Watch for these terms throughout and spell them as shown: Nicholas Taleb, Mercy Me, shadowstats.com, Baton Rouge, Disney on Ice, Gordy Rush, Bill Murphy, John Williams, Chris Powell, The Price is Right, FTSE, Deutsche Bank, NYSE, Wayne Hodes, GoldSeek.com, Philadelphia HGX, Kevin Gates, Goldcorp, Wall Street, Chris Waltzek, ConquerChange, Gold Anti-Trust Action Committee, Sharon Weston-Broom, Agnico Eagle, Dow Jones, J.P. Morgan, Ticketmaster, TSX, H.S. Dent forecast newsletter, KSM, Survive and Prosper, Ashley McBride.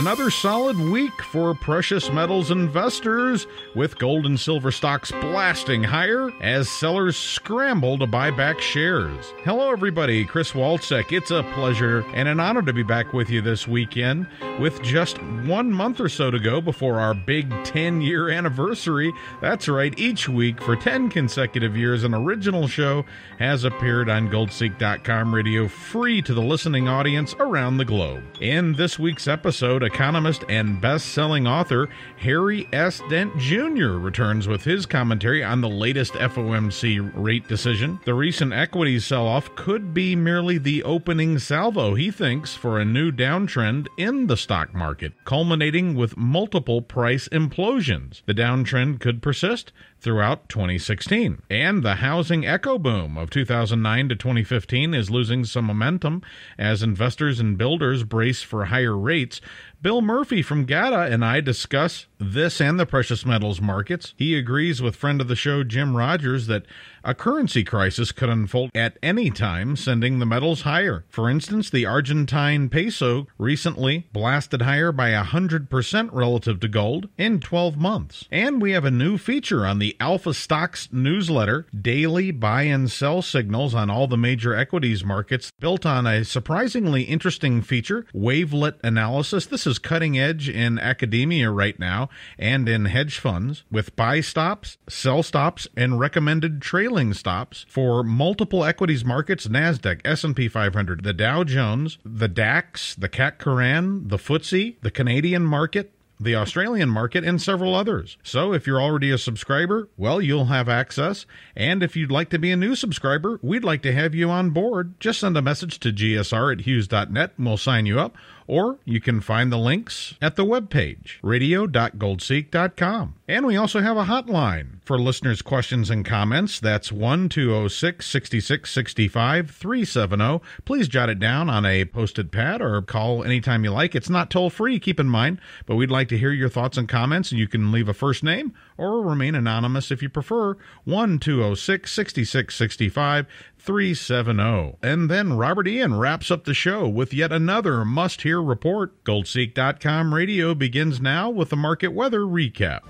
Another solid week for precious metals investors, with gold and silver stocks blasting higher as sellers scramble to buy back shares. Hello everybody, Chris Waltzek. It's a pleasure and an honor to be back with you this weekend. With just 1 month or so to go before our big 10-year anniversary, that's right, each week for 10 consecutive years, an original show has appeared on GoldSeek.com radio, free to the listening audience around the globe. In this week's episode, economist and best-selling author Harry S. Dent Jr. returns with his commentary on the latest FOMC rate decision. The recent equities sell-off could be merely the opening salvo, he thinks, for a new downtrend in the stock market, culminating with multiple price implosions. The downtrend could persist throughout 2016. And the housing echo boom of 2009 to 2015 is losing some momentum as investors and builders brace for higher rates. Bill Murphy from GATA and I discuss this and the precious metals markets. He agrees with friend of the show Jim Rogers that a currency crisis could unfold at any time, sending the metals higher. For instance, the Argentine peso recently blasted higher by 100% relative to gold in 12 months. And we have a new feature on the Alpha Stocks newsletter, daily buy and sell signals on all the major equities markets, built on a surprisingly interesting feature, wavelet analysis. This is cutting edge in academia right now, and in hedge funds, with buy stops, sell stops, and recommended trailing stops for multiple equities markets: NASDAQ, S&P 500, the Dow Jones, the DAX, the CAC Coran, the FTSE, the Canadian market, the Australian market, and several others. So if you're already a subscriber, well, you'll have access. And if you'd like to be a new subscriber, we'd like to have you on board. Just send a message to gsr@hughes.net and we'll sign you up. Or you can find the links at the webpage, radio.goldseek.com. And we also have a hotline for listeners' questions and comments. That's 1-206-6665-370. Please jot it down on a post-it pad or call anytime you like. It's not toll-free, keep in mind, but we'd like to hear your thoughts and comments. And you can leave a first name or remain anonymous if you prefer. 1-206-6665-370. And then Robert Ian wraps up the show with yet another must-hear report. GoldSeek.com radio begins now with the market weather recap.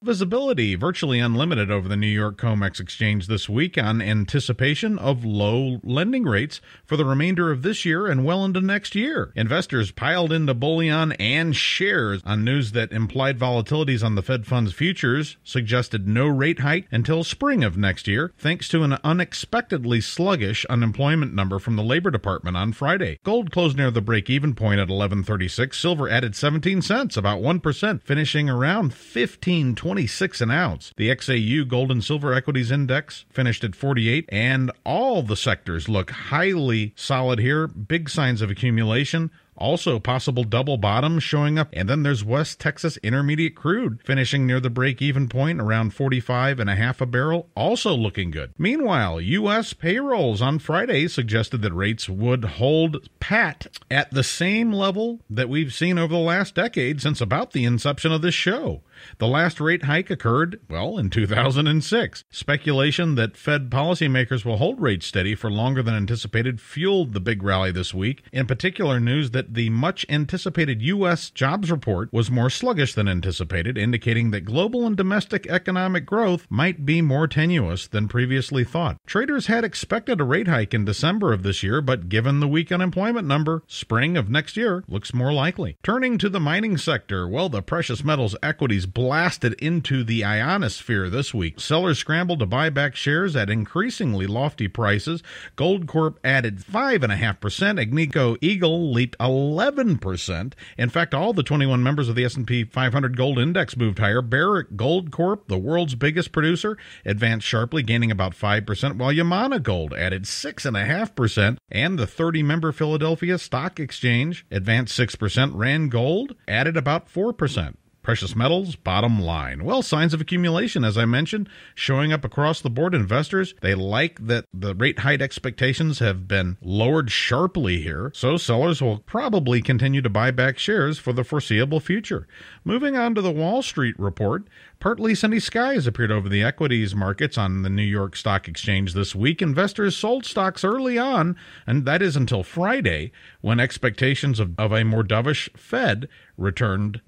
Visibility virtually unlimited over the New York COMEX exchange this week on anticipation of low lending rates for the remainder of this year and well into next year. Investors piled into bullion and shares on news that implied volatilities on the Fed funds futures suggested no rate hike until spring of next year, thanks to an unexpectedly sluggish unemployment number from the Labor Department on Friday. Gold closed near the break-even point at $11.36. Silver added 17 cents, about 1%, finishing around $15.26 an ounce. The XAU Gold and Silver Equities Index finished at 48, and all the sectors look highly solid here. Big signs of accumulation. Also, possible double bottoms showing up. And then there's West Texas Intermediate Crude, finishing near the break-even point, around 45 and a half a barrel, also looking good. Meanwhile, U.S. payrolls on Friday suggested that rates would hold pat at the same level that we've seen over the last decade since about the inception of this show. The last rate hike occurred, well, in 2006. Speculation that Fed policymakers will hold rates steady for longer than anticipated fueled the big rally this week. In particular, news that the much-anticipated U.S. jobs report was more sluggish than anticipated, indicating that global and domestic economic growth might be more tenuous than previously thought. Traders had expected a rate hike in December of this year, but given the weak unemployment number, spring of next year looks more likely. Turning to the mining sector, well, the precious metals equities blasted into the ionosphere this week. Sellers scrambled to buy back shares at increasingly lofty prices. Goldcorp added 5.5%. Agnico Eagle leaped 11%. In fact, all the 21 members of the S&P 500 Gold Index moved higher. Barrick Goldcorp, the world's biggest producer, advanced sharply, gaining about 5%, while Yamana Gold added 6.5%, and the 30-member Philadelphia Stock Exchange advanced 6%. Randgold added about 4%. Precious metals, bottom line. Well, signs of accumulation, as I mentioned, showing up across the board. Investors, they like that the rate hike expectations have been lowered sharply here, so sellers will probably continue to buy back shares for the foreseeable future. Moving on to the Wall Street report, partly sunny skies appeared over the equities markets on the New York Stock Exchange this week. Investors sold stocks early on, and that is until Friday, when expectations of a more dovish Fed returned.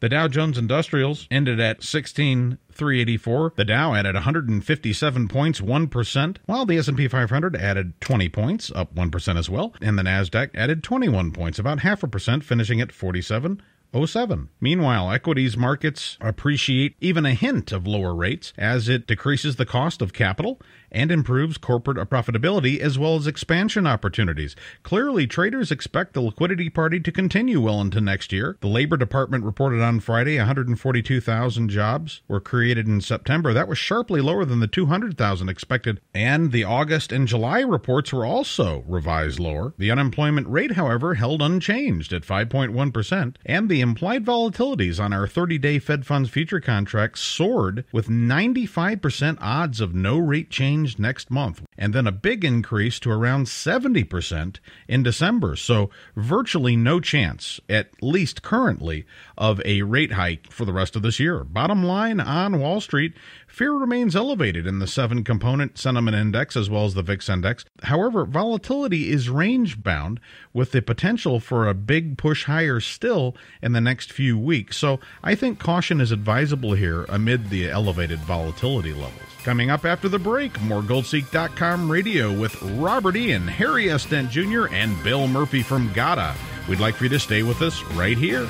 The Dow Jones Industrials ended at 16,384. The Dow added 157 points, 1%, while the S&P 500 added 20 points, up 1% as well, and the Nasdaq added 21 points, about 0.5%, finishing at 47.07. Meanwhile, equities markets appreciate even a hint of lower rates as it decreases the cost of capital and improves corporate profitability as well as expansion opportunities. Clearly, traders expect the liquidity party to continue well into next year. The Labor Department reported on Friday 142,000 jobs were created in September. That was sharply lower than the 200,000 expected, and the August and July reports were also revised lower. The unemployment rate, however, held unchanged at 5.1%, and the implied volatilities on our 30-day Fed funds future contract soared with 95% odds of no rate change next month, and then a big increase to around 70% in December. So virtually no chance, at least currently, of a rate hike for the rest of this year. Bottom line on Wall Street, fear remains elevated in the 7-component sentiment index as well as the VIX index. However, volatility is range-bound with the potential for a big push higher still in the next few weeks. So I think caution is advisable here amid the elevated volatility levels. Coming up after the break, more GoldSeek.com radio with Robert Ian, Harry S. Dent Jr., and Bill Murphy from GATA. We'd like for you to stay with us right here.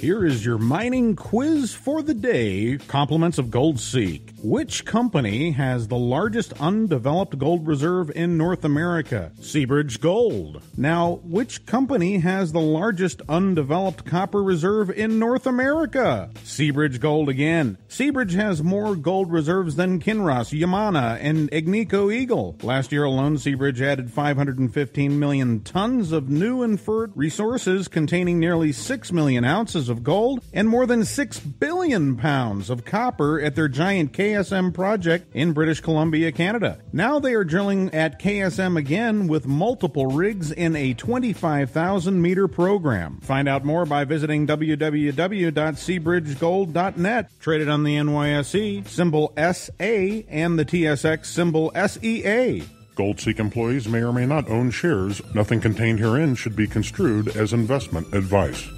Here is your mining quiz for the day. Compliments of GoldSeek. Which company has the largest undeveloped gold reserve in North America? Seabridge Gold. Now, which company has the largest undeveloped copper reserve in North America? Seabridge Gold again. Seabridge has more gold reserves than Kinross, Yamana, and Agnico Eagle. Last year alone, Seabridge added 515 million tons of new inferred resources containing nearly 6 million ounces of gold and more than 6 billion pounds of copper at their giant KSM project in British Columbia, Canada. Now they are drilling at KSM again with multiple rigs in a 25,000 meter program. Find out more by visiting www.seabridgegold.net. Traded on the NYSE, symbol SA, and the TSX, symbol SEA. GoldSeek employees may or may not own shares. Nothing contained herein should be construed as investment advice.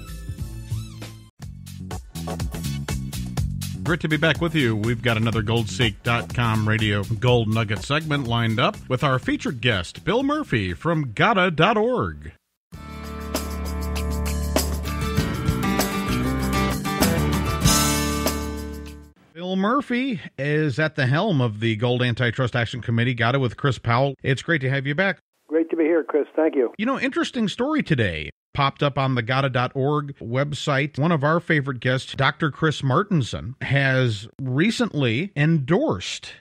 Great to be back with you. We've got another GoldSeek.com radio Gold Nugget segment lined up with our featured guest, Bill Murphy from GATA.org. Bill Murphy is at the helm of the Gold Anti-Trust Action Committee, GATA, with Chris Powell. It's great to have you back. Great to be here, Chris. Thank you. You know, interesting story today popped up on the GATA.org website. One of our favorite guests, Dr. Chris Martenson, has recently endorsed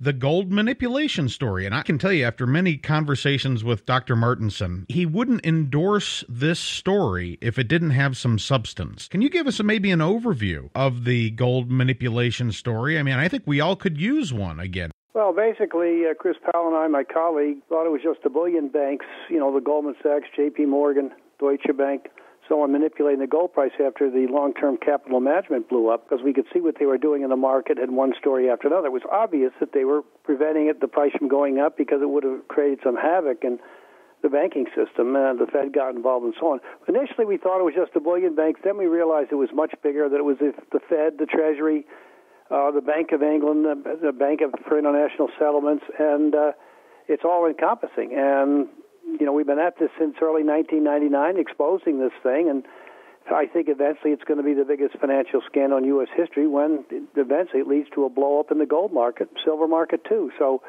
the gold manipulation story. And I can tell you, after many conversations with Dr. Martenson, he wouldn't endorse this story if it didn't have some substance. Can you give us maybe an overview of the gold manipulation story? I mean, I think we all could use one again. Well, basically, Chris Powell and I, my colleague, thought it was just the bullion banks, you know, the Goldman Sachs, J.P. Morgan, Deutsche Bank, so on, manipulating the gold price after the long-term capital management blew up, because we could see what they were doing in the market and one story after another. It was obvious that they were preventing the price from going up because it would have created some havoc in the banking system, and the Fed got involved and so on. Initially, we thought it was just the bullion banks. Then we realized it was much bigger, that it was the Fed, the Treasury, the Bank of England, the Bank for International Settlements, and it's all-encompassing. And you know, we've been at this since early 1999, exposing this thing, and I think eventually it's going to be the biggest financial scandal in U.S. history when eventually it leads to a blow-up in the gold market, silver market too. So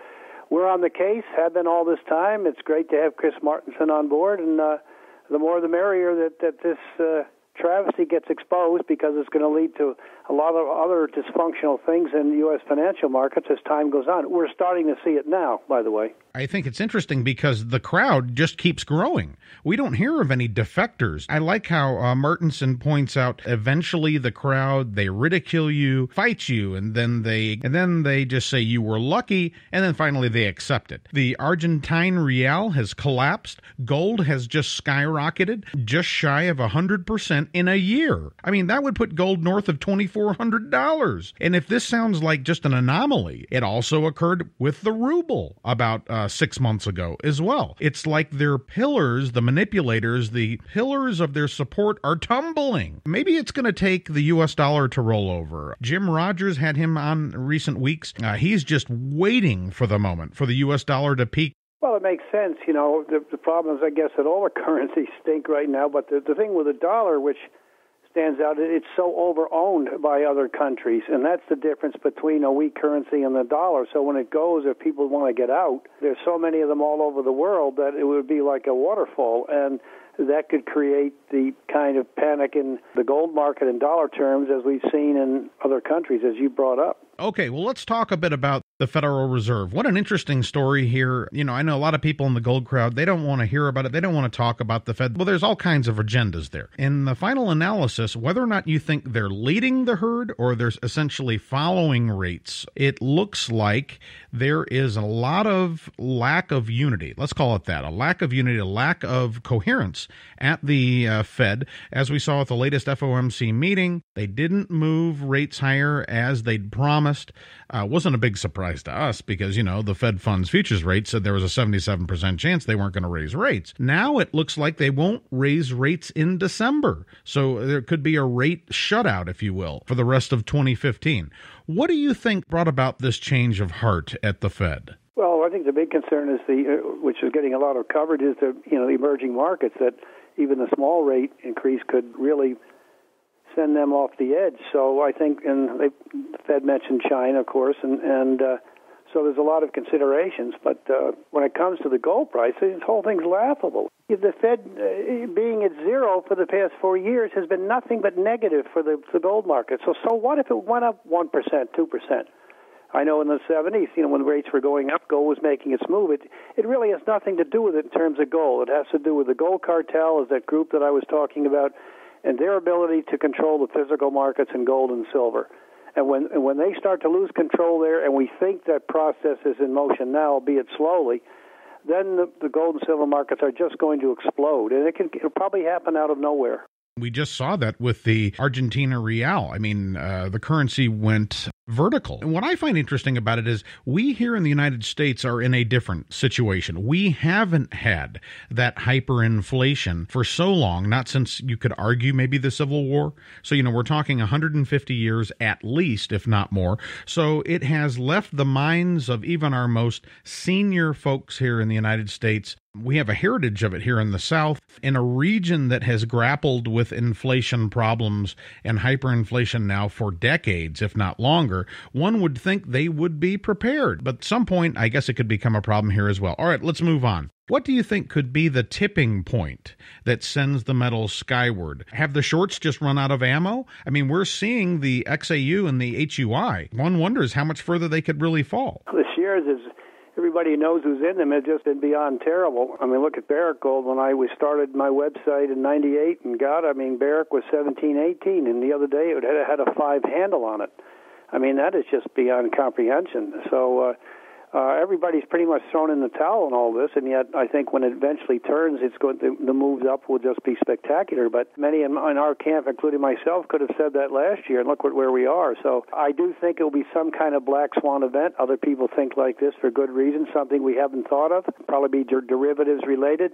we're on the case, have been all this time. It's great to have Chris Martenson on board, and the more the merrier that this travesty gets exposed because it's going to lead to a lot of other dysfunctional things in U.S. financial markets as time goes on. We're starting to see it now, by the way. I think it's interesting because the crowd just keeps growing. We don't hear of any defectors. I like how Martenson points out eventually the crowd, they ridicule you, fight you, and then they just say you were lucky, and then finally they accept it. The Argentine real has collapsed. Gold has just skyrocketed, just shy of 100% in a year. I mean, that would put gold north of $2,400. And if this sounds like just an anomaly, it also occurred with the ruble about 6 months ago as well. It's like their pillars, the manipulators, the pillars of their support are tumbling. Maybe it's going to take the U.S. dollar to roll over. Jim Rogers had him on recent weeks. He's just waiting for the moment for the U.S. dollar to peak. Well, it makes sense. You know, the problem is, I guess, that all the currencies stink right now. But the thing with the dollar, which stands out, it's so over-owned by other countries. And that's the difference between a weak currency and the dollar. So when it goes, if people want to get out, there's so many of them all over the world that it would be like a waterfall. And that could create the kind of panic in the gold market in dollar terms as we've seen in other countries, as you brought up. Okay, well, let's talk a bit about the Federal Reserve. What an interesting story here. You know, I know a lot of people in the gold crowd, they don't want to hear about it. They don't want to talk about the Fed. Well, there's all kinds of agendas there. In the final analysis, whether or not you think they're leading the herd or they're essentially following rates, it looks like there is a lot of lack of unity. Let's call it that, a lack of unity, a lack of coherence at the Fed. As we saw at the latest FOMC meeting, they didn't move rates higher as they'd promised. Wasn't a big surprise to us because, you know, the Fed funds futures rate said there was a 77% chance they weren't going to raise rates. Now it looks like they won't raise rates in December. So there could be a rate shutout, if you will, for the rest of 2015. What do you think brought about this change of heart at the Fed? Well, I think the big concern is which is getting a lot of coverage, is the emerging markets, that even the small rate increase could really send them off the edge. So I think, and the Fed mentioned China, of course, and so there's a lot of considerations. But when it comes to the gold price, this whole thing's laughable. The Fed being at zero for the past 4 years has been nothing but negative for the gold market. So what if it went up 1%, 2%? I know in the 70s, you know, when rates were going up, gold was making its move. It really has nothing to do with it in terms of gold. It has to do with the gold cartel, is that group that I was talking about, and their ability to control the physical markets in gold and silver. And when they start to lose control there, and we think that process is in motion now, albeit slowly, then the gold and silver markets are just going to explode. And it'll probably happen out of nowhere. We just saw that with the Argentina real. I mean, the currency went vertical. And what I find interesting about it is we here in the United States are in a different situation. We haven't had that hyperinflation for so long, not since, you could argue, maybe the Civil War. So, you know, we're talking 150 years at least, if not more. So it has left the minds of even our most senior folks here in the United States. We have a heritage of it here in the South, in a region that has grappled with inflation problems and hyperinflation now for decades, if not longer. One would think they would be prepared, but at some point, I guess it could become a problem here as well. All right, let's move on. What do you think could be the tipping point that sends the metals skyward? Have the shorts just run out of ammo? I mean, we're seeing the XAU and the HUI. One wonders how much further they could really fall. The shares is... Everybody knows who's in them. It's just been beyond terrible. I mean, look at Barrick Gold. When I started my website in 98 and got, I mean, Barrick was 17, 18, and the other day it had a 5 handle on it. I mean, that is just beyond comprehension. So everybody's pretty much thrown in the towel in all this, and yet I think when it eventually turns, it's going to, the moves up will just be spectacular. But many in our camp, including myself, could have said that last year, and look where we are. So I do think it will be some kind of black swan event. Other people think like this for good reason, something we haven't thought of, probably be derivatives related,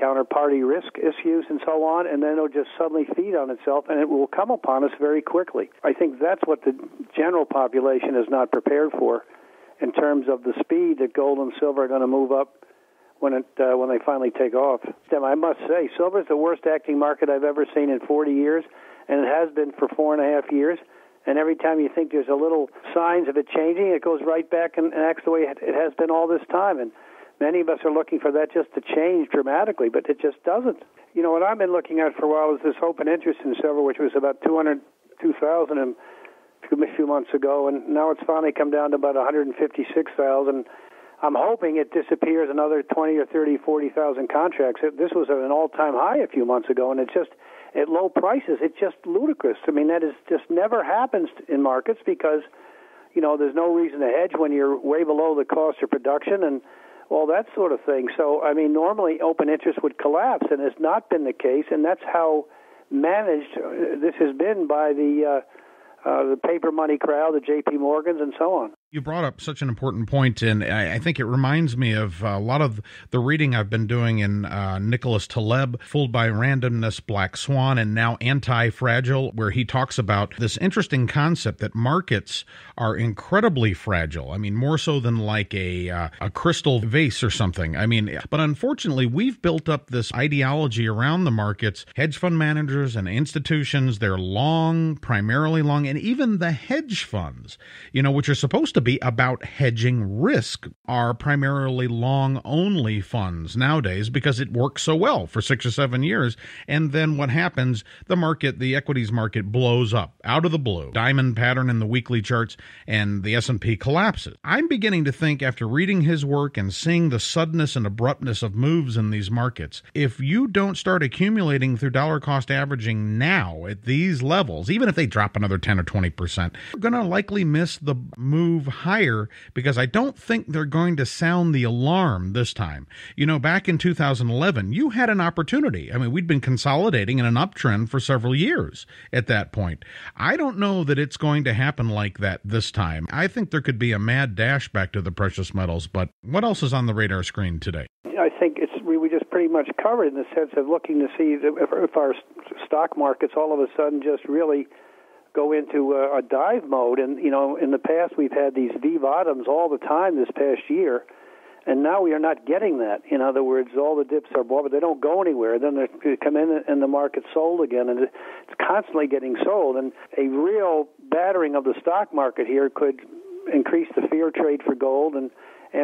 counterparty risk issues and so on, and then it'll just suddenly feed on itself, and it will come upon us very quickly. I think that's what the general population is not prepared for, in terms of the speed that gold and silver are going to move up when they finally take off. I must say, silver is the worst-acting market I've ever seen in 40 years, and it has been for 4.5 years. And every time you think there's a little signs of it changing, it goes right back and acts the way it has been all this time. And many of us are looking for that just to change dramatically, but it just doesn't. you know, what I've been looking at for a while is this open interest in silver, which was about 202,000 a few months ago, and now it's finally come down to about 156,000. I'm hoping it disappears another 20 or 30, 40,000 contracts. This was at an all-time high a few months ago, and it's just at low prices. It's just ludicrous. I mean, that is just never happens in markets because, you know, there's no reason to hedge when you're way below the cost of production and all that sort of thing. So, I mean, normally open interest would collapse, and it's not been the case, and that's how managed this has been by the paper money crowd, the J.P. Morgans, and so on. You brought up such an important point, and I think it reminds me of a lot of the reading I've been doing in Nicholas Taleb, Fooled by Randomness, Black Swan, and now Anti-Fragile, where he talks about this interesting concept that markets are incredibly fragile. I mean, more so than like a crystal vase or something. I mean, but unfortunately, we've built up this ideology around the markets. Hedge fund managers and institutions, they're long, primarily long, and even the hedge funds, you know, which are supposed to be about hedging risk, are primarily long-only funds nowadays because it works so well for 6 or 7 years. And then what happens? The market, the equities market, blows up out of the blue. Diamond pattern in the weekly charts, and the S&P collapses. I'm beginning to think, after reading his work and seeing the suddenness and abruptness of moves in these markets, if you don't start accumulating through dollar cost averaging now at these levels, even if they drop another 10 or 20%, you're going to likely miss the move higher, because I don't think they're going to sound the alarm this time. You know, back in 2011, you had an opportunity. I mean, we'd been consolidating in an uptrend for several years at that point. I don't know that it's going to happen like that this time. I think there could be a mad dash back to the precious metals, but what else is on the radar screen today? I think it's we just pretty much covered in the sense of looking to see if our stock markets all of a sudden just really go into a dive mode. And, you know, in the past, we've had these V-bottoms all the time this past year, and now we are not getting that. In other words, all the dips are bought, but they don't go anywhere. Then they come in and the market's sold again, and it's constantly getting sold. And a real battering of the stock market here could increase the fear trade for gold and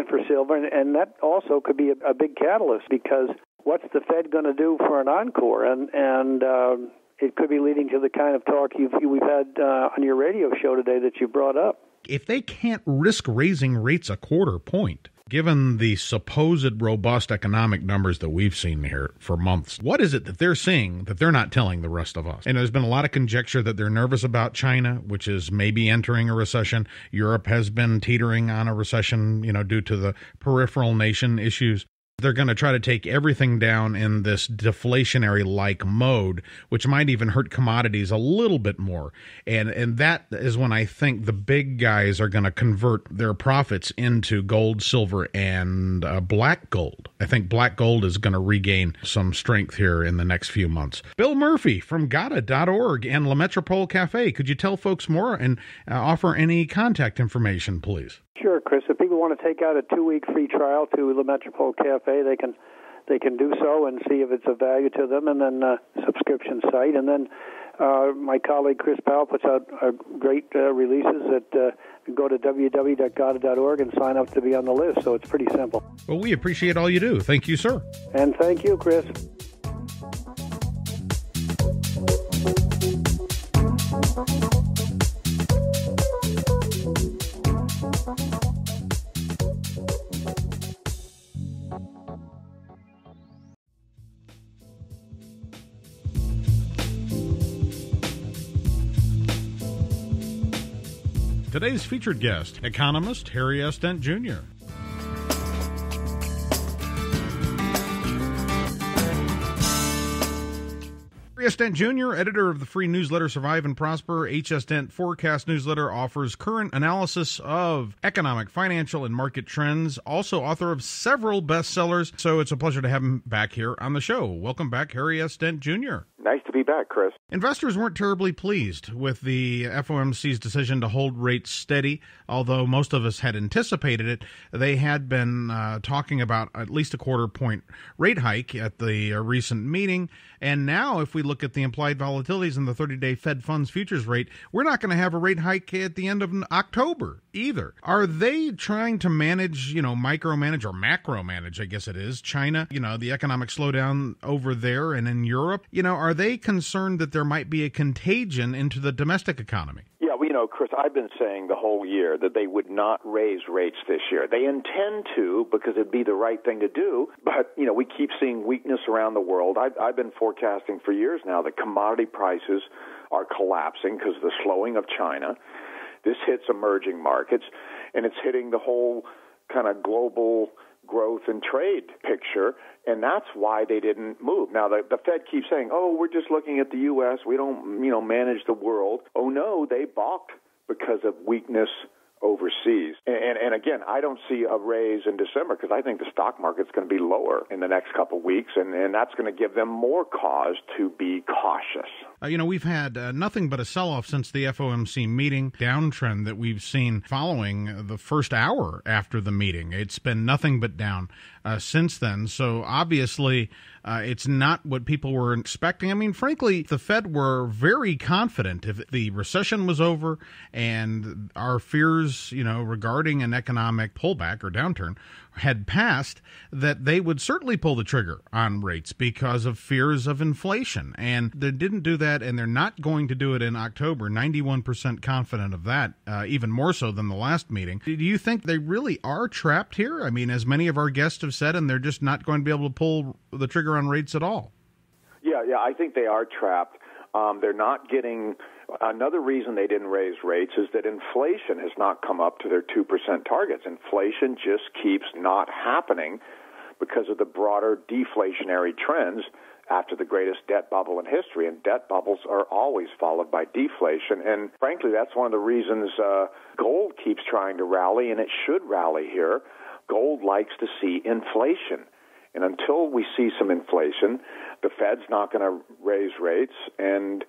for silver, and that also could be a big catalyst, because what's the Fed going to do for an encore? It could be leading to the kind of talk we've had on your radio show today that you brought up. If they can't risk raising rates a quarter point, given the supposed robust economic numbers that we've seen here for months, what is it that they're seeing that they're not telling the rest of us? And there's been a lot of conjecture that they're nervous about China, which is maybe entering a recession. Europe has been teetering on a recession, you know, due to the peripheral nation issues. They're going to try to take everything down in this deflationary-like mode, which might even hurt commodities a little bit more. And that is when I think the big guys are going to convert their profits into gold, silver, and black gold. I think black gold is going to regain some strength here in the next few months. Bill Murphy from GATA.org and Le Metropole Cafe. Could you tell folks more and offer any contact information, please? Sure, Chris. If people want to take out a 2-week free trial to Le Metropole Cafe, they can do so and see if it's of value to them, and then subscription site. And then my colleague Chris Powell puts out great releases that go to www.gata.org and sign up to be on the list. So it's pretty simple. Well, we appreciate all you do. Thank you, sir. And thank you, Chris. Today's featured guest, economist Harry S. Dent Jr. H.S. Dent Jr., editor of the free newsletter Survive and Prosper. H.S. Dent forecast newsletter offers current analysis of economic, financial, and market trends. Also author of several bestsellers. So it's a pleasure to have him back here on the show. Welcome back, Harry S. Dent Jr. Nice to to be back, Chris. Investors weren't terribly pleased with the FOMC's decision to hold rates steady, although most of us had anticipated it. They had been talking about at least a quarter-point rate hike at the recent meeting, and now if we look at the implied volatilities in the 30-day Fed funds futures rate, we're not going to have a rate hike at the end of October either. Are they trying to manage, micromanage or macromanage, I guess it is, China, the economic slowdown over there and in Europe? Are they concerned that there might be a contagion into the domestic economy? Yeah, Chris, I've been saying the whole year that they would not raise rates this year. They intend to because it'd be the right thing to do, but, we keep seeing weakness around the world. I've been forecasting for years now that commodity prices are collapsing because of the slowing of China. This hits emerging markets, and it's hitting the whole kind of global growth and trade picture, and that's why they didn't move. Now, the Fed keeps saying, we're just looking at the U.S., we don't, manage the world. Oh, no, they balked because of weakness overseas. And again, I don't see a raise in December because I think the stock market's going to be lower in the next couple of weeks, and that's going to give them more cause to be cautious. We've had nothing but a sell-off since the FOMC meeting, downtrend that we've seen following the first hour after the meeting. It's been nothing but down since then. So obviously, it's not what people were expecting. I mean, frankly, the Fed were very confident if the recession was over and our fears, regarding an economic pullback or downturn had passed, that they would certainly pull the trigger on rates because of fears of inflation. And they didn't do that, and they're not going to do it in October. 91% confident of that, even more so than the last meeting. Do you think they really are trapped here? I mean, as many of our guests have said, and they're just not going to be able to pull the trigger on rates at all. Yeah, I think they are trapped. They're not getting... Another reason they didn't raise rates is that inflation has not come up to their 2% targets. Inflation just keeps not happening because of the broader deflationary trends after the greatest debt bubble in history. And debt bubbles are always followed by deflation. And frankly, that's one of the reasons gold keeps trying to rally, and it should rally here. Gold likes to see inflation. And until we see some inflation, the Fed's not going to raise rates, and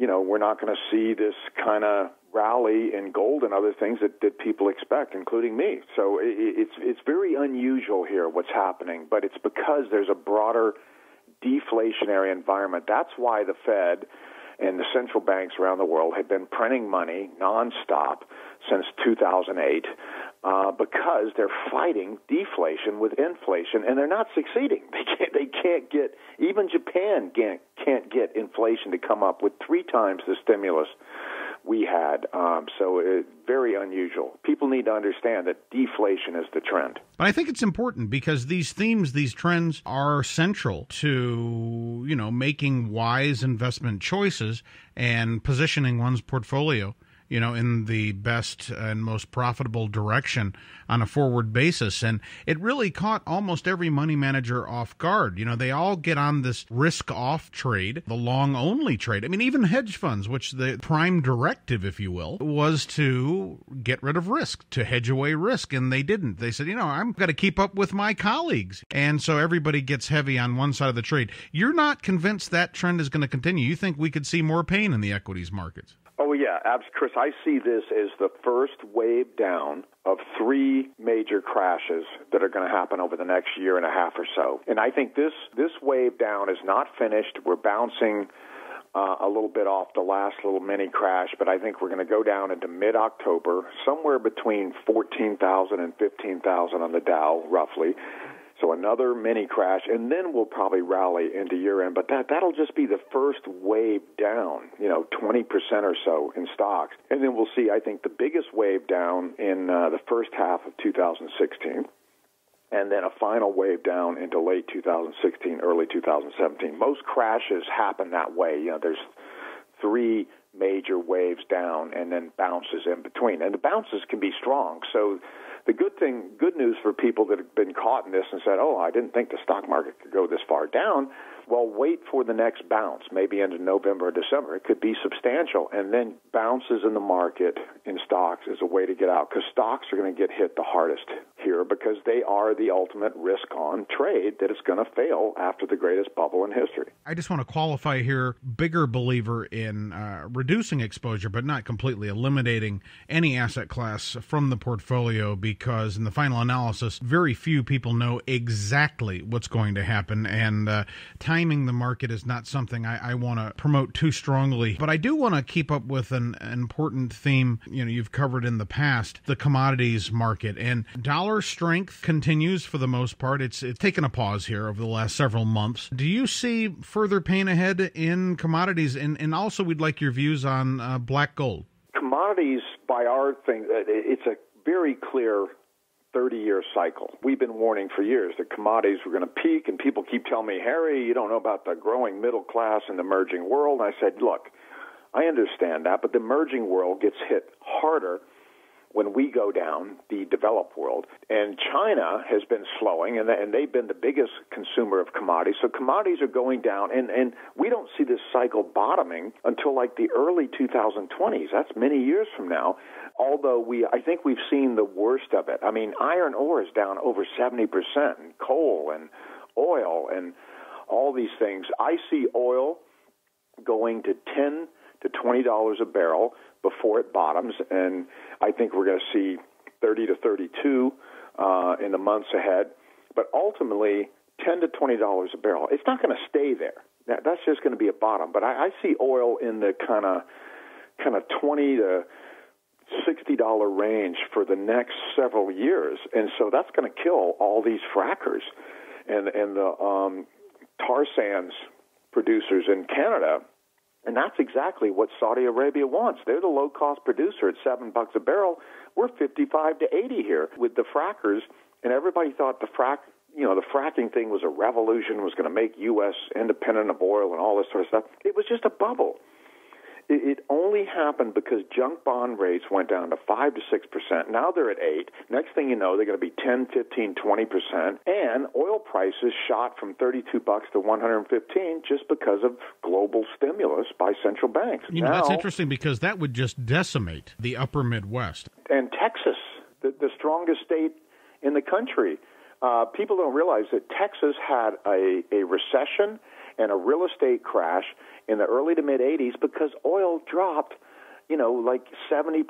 we're not going to see this kind of rally in gold and other things that people expect, including me. So it's very unusual here what's happening, but it's because there's a broader deflationary environment. That's why the Fed and the central banks around the world have been printing money nonstop since 2008 because they're fighting deflation with inflation, and they're not succeeding. They can't get, even Japan can't get inflation to come up with 3 times the stimulus we had. So it's very unusual. People need to understand that deflation is the trend. But I think it's important because these themes, these trends are central to, making wise investment choices and positioning one's portfolio, in the best and most profitable direction on a forward basis. And it really caught almost every money manager off guard. They all get on this risk-off trade, the long-only trade. I mean, even hedge funds, which the prime directive, if you will, was to get rid of risk, to hedge away risk, and they didn't. They said, I've got to keep up with my colleagues. And so everybody gets heavy on one side of the trade. You're not convinced that trend is going to continue. You think we could see more pain in the equities markets? Oh, yeah, Chris, I see this as the first wave down of 3 major crashes that are going to happen over the next year and a half or so. And I think this wave down is not finished. We're bouncing a little bit off the last little mini crash, but I think we're going to go down into mid-October, somewhere between 14,000 and 15,000 on the Dow, roughly. So another mini crash, and then we'll probably rally into year-end. But that'll just be the first wave down, 20% or so in stocks. And then we'll see, I think, the biggest wave down in the first half of 2016, and then a final wave down into late 2016, early 2017. Most crashes happen that way. There's 3 major waves down and then bounces in between. And the bounces can be strong. So the good news for people that have been caught in this and said, I didn't think the stock market could go this far down, well, wait for the next bounce, maybe into November or December. It could be substantial. And then bounces in the market in stocks is a way to get out because stocks are going to get hit the hardest here because they are the ultimate risk on trade that is going to fail after the greatest bubble in history. I just want to qualify here, bigger believer in reducing exposure, but not completely eliminating any asset class from the portfolio, because in the final analysis, very few people know exactly what's going to happen. And timing the market is not something I want to promote too strongly. But I do want to keep up with an important theme you've covered in the past, the commodities market. And dollar strength continues for the most part. It's taken a pause here over the last several months. Do you see further pain ahead in commodities? And also, we'd like your views on black gold. Commodities, by our thing, it's a very clear 30-year cycle. We've been warning for years that commodities were going to peak, and people keep telling me, Harry, you don't know about the growing middle class in the emerging world. And I said, look, I understand that, but the emerging world gets hit harder when we go down, the developed world. And China has been slowing, and they've been the biggest consumer of commodities. So commodities are going down, and we don't see this cycle bottoming until like the early 2020s. That's many years from now, although I think we've seen the worst of it. I mean, iron ore is down over 70%, and coal and oil and all these things. I see oil going to $10 to $20 a barrel before it bottoms, and I think we're going to see 30 to 32 in the months ahead. But ultimately, $10 to $20 a barrel. It's not going to stay there. That's just going to be a bottom. But I see oil in the kind of $20 to $60 range for the next several years, and so that's going to kill all these frackers and the tar sands producers in Canada. And that's exactly what Saudi Arabia wants. They're the low-cost producer at $7 a barrel. We're 55 to 80 here with the frackers, and everybody thought the fracking thing was a revolution, was going to make U.S. independent of oil and all this sort of stuff. It was just a bubble. It only happened because junk bond rates went down to 5 to 6%. Now they're at 8. Next thing you know, they're going to be 10, 15, 20%. And oil prices shot from $32 to $115 just because of global stimulus by central banks. Now, that's interesting, because that would just decimate the upper Midwest. And Texas, the strongest state in the country. People don't realize that Texas had a recession and a real estate crash in the early to mid-'80s because oil dropped, like 70%.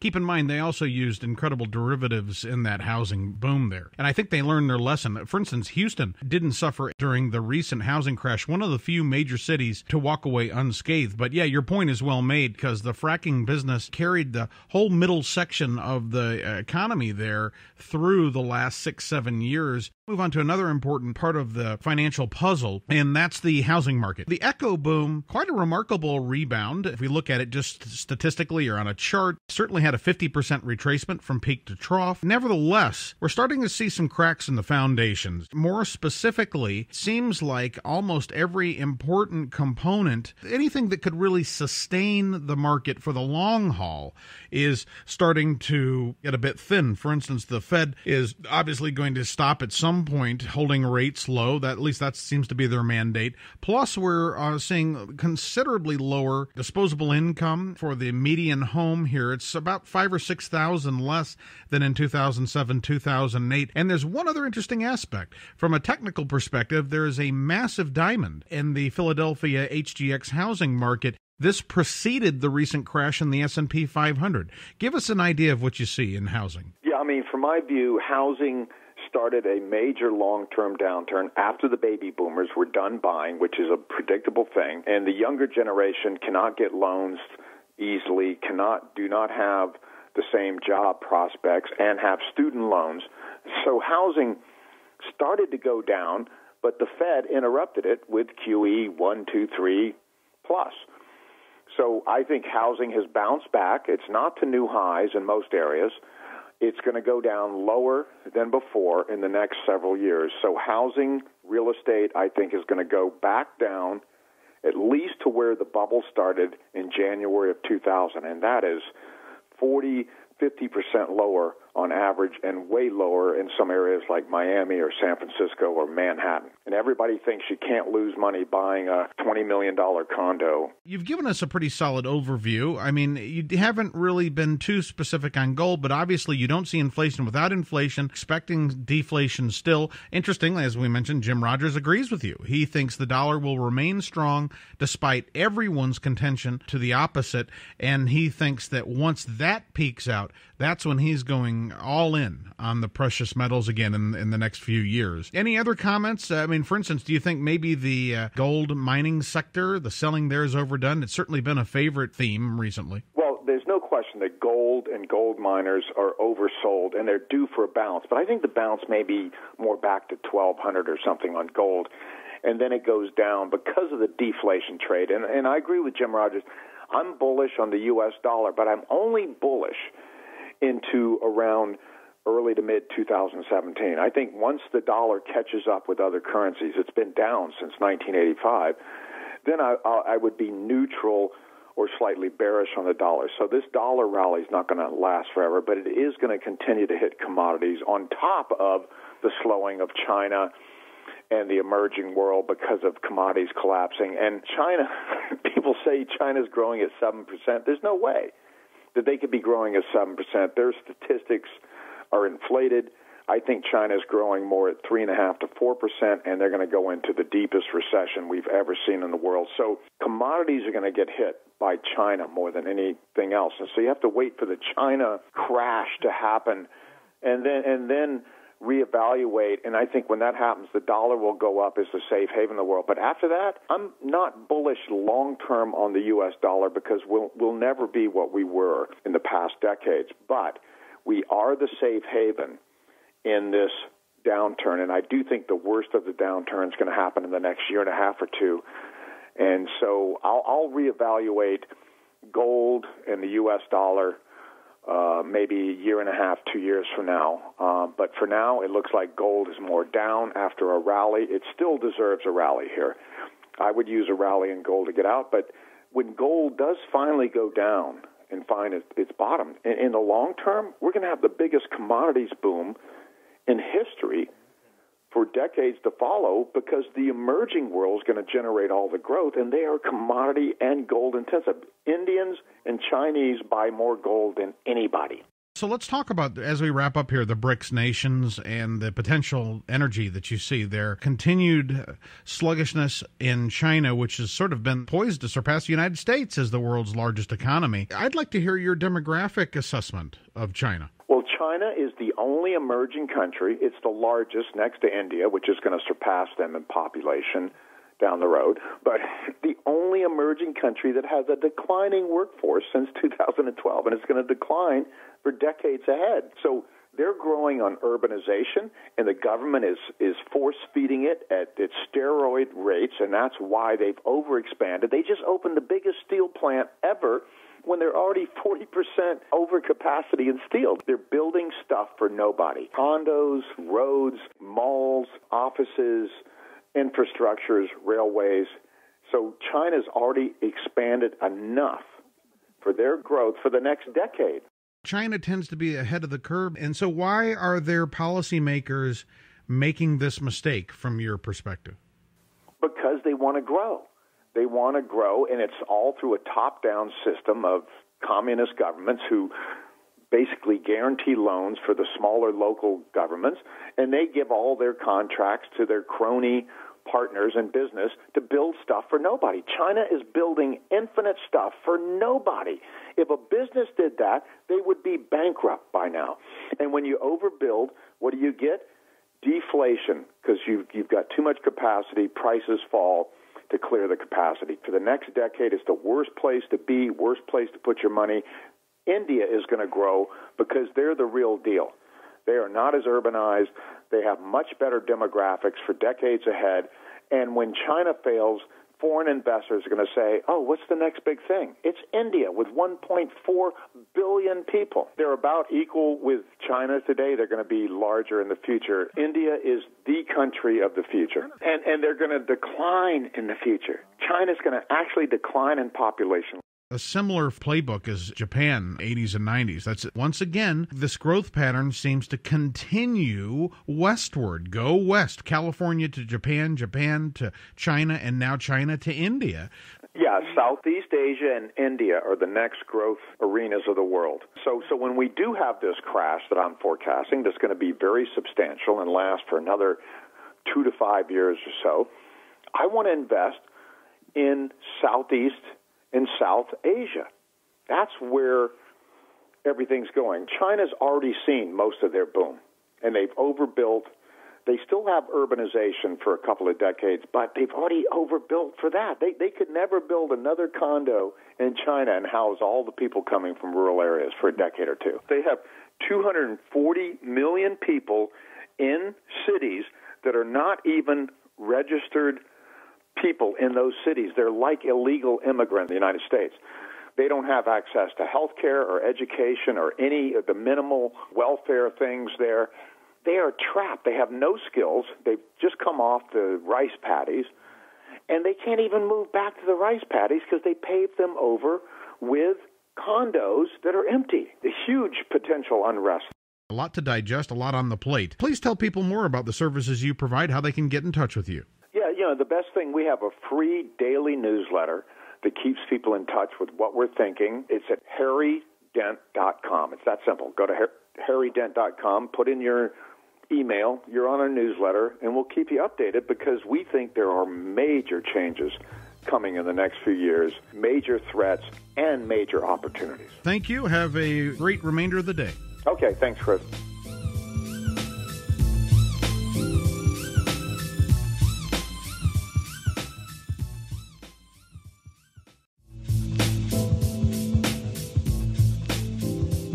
Keep in mind, they also used incredible derivatives in that housing boom there. And I think they learned their lesson. For instance, Houston didn't suffer during the recent housing crash, one of the few major cities to walk away unscathed. But yeah, your point is well made, because the fracking business carried the whole middle section of the economy there through the last 6-7 years. Move on to another important part of the financial puzzle, and that's the housing market. The echo boom, quite a remarkable rebound. If we look at it just statistically or on a chart, certainly had a 50% retracement from peak to trough. Nevertheless, we're starting to see some cracks in the foundations. More specifically, seems like almost every important component, anything that could really sustain the market for the long haul, is starting to get a bit thin. For instance, the Fed is obviously going to stop at some point holding rates low. That, at least that seems to be their mandate. Plus, we're seeing considerably lower disposable income for the median home here. It's about 5,000 or 6,000 less than in 2007, 2008. And there's one other interesting aspect. From a technical perspective, there is a massive diamond in the Philadelphia HGX housing market. This preceded the recent crash in the S&P 500. Give us an idea of what you see in housing. Yeah, I mean, from my view, housing started a major long-term downturn after the baby boomers were done buying, which is a predictable thing, and the younger generation cannot get loans easily, do not have the same job prospects, and have student loans. So housing started to go down, but the Fed interrupted it with QE 1, 2, 3 plus. So I think housing has bounced back. It's not to new highs in most areas. It's going to go down lower than before in the next several years. So housing, real estate, I think, is going to go back down at least to where the bubble started in January of 2000, and that is 40-50% lower on average, and way lower in some areas like Miami or San Francisco or Manhattan. and everybody thinks you can't lose money buying a $20 million condo. You've given us a pretty solid overview. I mean, you haven't really been too specific on gold, but obviously you don't see inflation without inflation, expecting deflation still. Interestingly, as we mentioned, Jim Rogers agrees with you. He thinks the dollar will remain strong despite everyone's contention to the opposite, and he thinks that once that peaks out, that's when he's going all in on the precious metals again in the next few years. Any other comments? I mean, for instance, do you think maybe the gold mining sector, the selling there is overdone? It's certainly been a favorite theme recently. Well, there's no question that gold and gold miners are oversold, and they're due for a bounce. But I think the bounce may be more back to 1,200 or something on gold, and then it goes down because of the deflation trade. And I agree with Jim Rogers. I'm bullish on the U.S. dollar, but I'm only bullish into around early to mid-2017. I think once the dollar catches up with other currencies, it's been down since 1985, then I would be neutral or slightly bearish on the dollar. So this dollar rally is not going to last forever, but it is going to continue to hit commodities on top of the slowing of China and the emerging world because of commodities collapsing. And China, people say China's growing at 7%. There's no way that they could be growing at 7%. Their statistics are inflated. I think China's growing more at 3.5% to 4%, and they're going to go into the deepest recession we've ever seen in the world. So commodities are going to get hit by China more than anything else. And so you have to wait for the China crash to happen and then reevaluate. And I think when that happens, the dollar will go up as the safe haven in the world. But after that, I'm not bullish long-term on the U.S. dollar because we'll never be what we were in the past decades. But we are the safe haven in this downturn, and I do think the worst of the downturn is going to happen in the next year and a half or two. And so I'll reevaluate gold and the U.S. dollar maybe a year and a half, 2 years from now. But for now, it looks like gold is more down after a rally. It still deserves a rally here. I would use a rally in gold to get out, but when gold does finally go down and find its bottom, in the long term, we're going to have the biggest commodities boom in history for decades to follow because the emerging world is going to generate all the growth, and they are commodity and gold intensive. Indians and Chinese buy more gold than anybody. So let's talk about, as we wrap up here, the BRICS nations and the potential energy that you see there. Continued sluggishness in China, which has sort of been poised to surpass the United States as the world's largest economy. I'd like to hear your demographic assessment of China. Well, China is the only emerging country. It's the largest next to India, which is going to surpass them in population down the road, but the only emerging country that has a declining workforce since 2012, and it's going to decline for decades ahead. So they're growing on urbanization, and the government is force-feeding it at its steroid rates, and that's why they've overexpanded. They just opened the biggest steel plant ever when they're already 40% overcapacity in steel. They're building stuff for nobody. Condos, roads, malls, offices, infrastructures, railways. So China's already expanded enough for their growth for the next decade. China tends to be ahead of the curve. And so why are their policymakers making this mistake from your perspective? Because they want to grow. They want to grow, and it's all through a top-down system of communist governments who basically guarantee loans for the smaller local governments, and they give all their contracts to their crony partners in business to build stuff for nobody. China is building infinite stuff for nobody. If a business did that, they would be bankrupt by now. And when you overbuild, what do you get? Deflation, because you've got too much capacity, prices fall to clear the capacity. For the next decade, it's the worst place to be, worst place to put your money. India is going to grow because they're the real deal. They are not as urbanized. They have much better demographics for decades ahead. And when China fails, foreign investors are going to say, oh, what's the next big thing? It's India with 1.4 billion people. They're about equal with China today. They're going to be larger in the future. India is the country of the future, and they're going to decline in the future. China's going to actually decline in population. A similar playbook is Japan, 80s and 90s. That's it. Once again, this growth pattern seems to continue westward. Go west, California to Japan, Japan to China, and now China to India. Yeah, Southeast Asia and India are the next growth arenas of the world. So when we do have this crash that I'm forecasting, that's going to be very substantial and last for another 2 to 5 years or so, I want to invest in South Asia. That's where everything's going. China's already seen most of their boom, and they've overbuilt. They still have urbanization for a couple of decades, but they've already overbuilt for that. They could never build another condo in China and house all the people coming from rural areas for a decade or two. They have 240 million people in cities that are not even registered people in those cities. They're like illegal immigrants in the United States. They don't have access to health care or education or any of the minimal welfare things there. They are trapped. They have no skills. They've just come off the rice paddies, and they can't even move back to the rice paddies because they paved them over with condos that are empty. The huge potential unrest. A lot to digest, a lot on the plate. Please tell people more about the services you provide, how they can get in touch with you. Yeah, you know, the best thing, we have a free daily newsletter that keeps people in touch with what we're thinking. It's at harrydent.com. It's that simple. Go to harrydent.com, put in your email, you're on our newsletter, and we'll keep you updated because we think there are major changes coming in the next few years, major threats and major opportunities. Thank you. Have a great remainder of the day. Okay, thanks, Chris.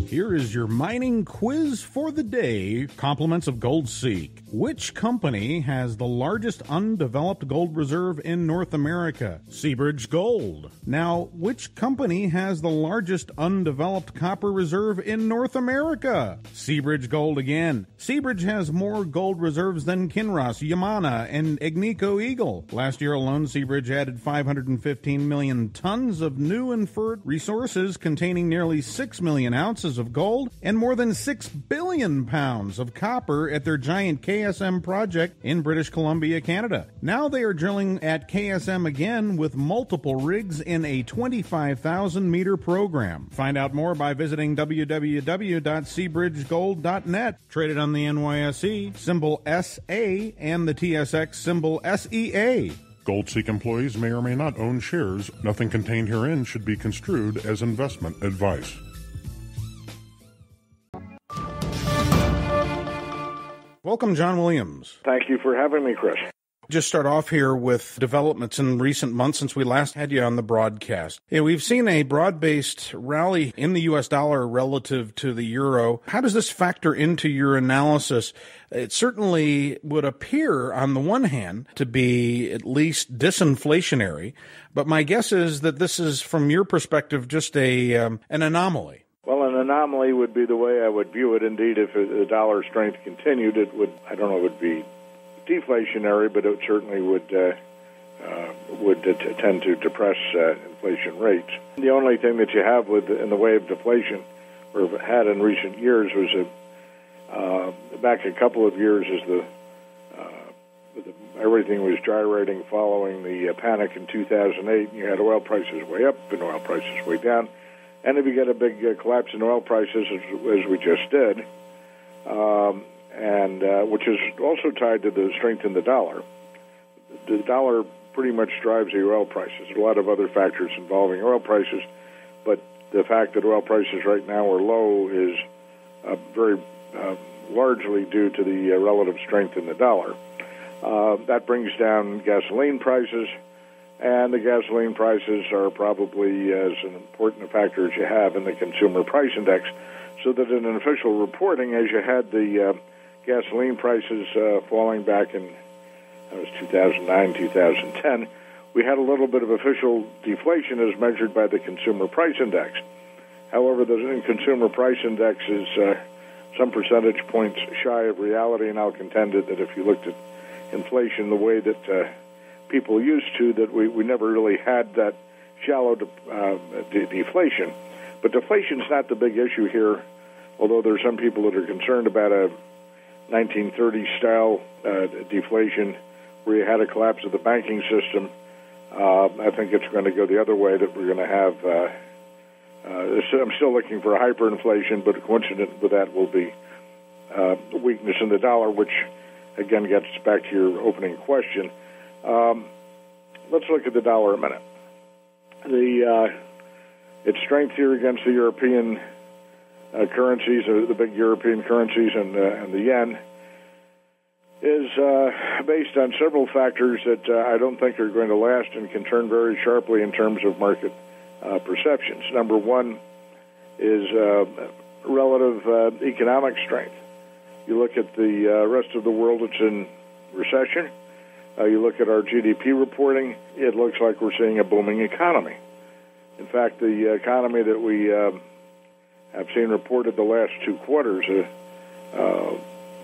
Here is your mining quiz for the day, compliments of GoldSeek. Which company has the largest undeveloped gold reserve in North America? Seabridge Gold. Now, which company has the largest undeveloped copper reserve in North America? Seabridge Gold again. Seabridge has more gold reserves than Kinross, Yamana, and Agnico Eagle. Last year alone, Seabridge added 515 million tons of new inferred resources containing nearly 6 million ounces of gold and more than 6 billion pounds of copper at their giant KSM project in British Columbia, Canada. Now they are drilling at KSM again with multiple rigs in a 25,000-meter program. Find out more by visiting www.seabridgegold.net. Traded on the NYSE, symbol SA, and the TSX, symbol SEA. GoldSeek employees may or may not own shares. Nothing contained herein should be construed as investment advice. Welcome, John Williams. Thank you for having me, Chris. Just start off here with developments in recent months since we last had you on the broadcast. We've seen a broad-based rally in the U.S. dollar relative to the euro. How does this factor into your analysis? It certainly would appear, on the one hand, to be at least disinflationary, but my guess is that this is, from your perspective, just an anomaly. Well, an anomaly would be the way I would view it. Indeed, if the dollar strength continued, it would, I don't know, it would be deflationary, but it certainly would tend to depress inflation rates. The only thing that you have with in the way of deflation, or have had in recent years, was back a couple of years as everything was gyrating following the panic in 2008. And you had oil prices way up and oil prices way down. And if you get a big collapse in oil prices, as we just did, which is also tied to the strength in the dollar pretty much drives the oil prices. There's a lot of other factors involving oil prices, but the fact that oil prices right now are low is very largely due to the relative strength in the dollar. That brings down gasoline prices. And the gasoline prices are probably as important a factor as you have in the Consumer Price Index, so that in an official reporting, as you had the gasoline prices falling back in, that was 2009, 2010, we had a little bit of official deflation as measured by the Consumer Price Index. However, the Consumer Price Index is some percentage points shy of reality, and I'll contend that if you looked at inflation the way that people used to, that we never really had that shallow deflation. But deflation's not the big issue here, although there are some people that are concerned about a 1930s-style deflation where you had a collapse of the banking system. I think it's going to go the other way, that we're going to have... I'm still looking for hyperinflation, but coincident with that will be weakness in the dollar, which, again, gets back to your opening question. Let's look at the dollar a minute. Its strength here against the European currencies, the big European currencies, and the yen, is based on several factors that I don't think are going to last and can turn very sharply in terms of market perceptions. Number one is relative economic strength. You look at the rest of the world, it's in recession. You look at our GDP reporting, it looks like we're seeing a booming economy. In fact, the economy that we have seen reported the last two quarters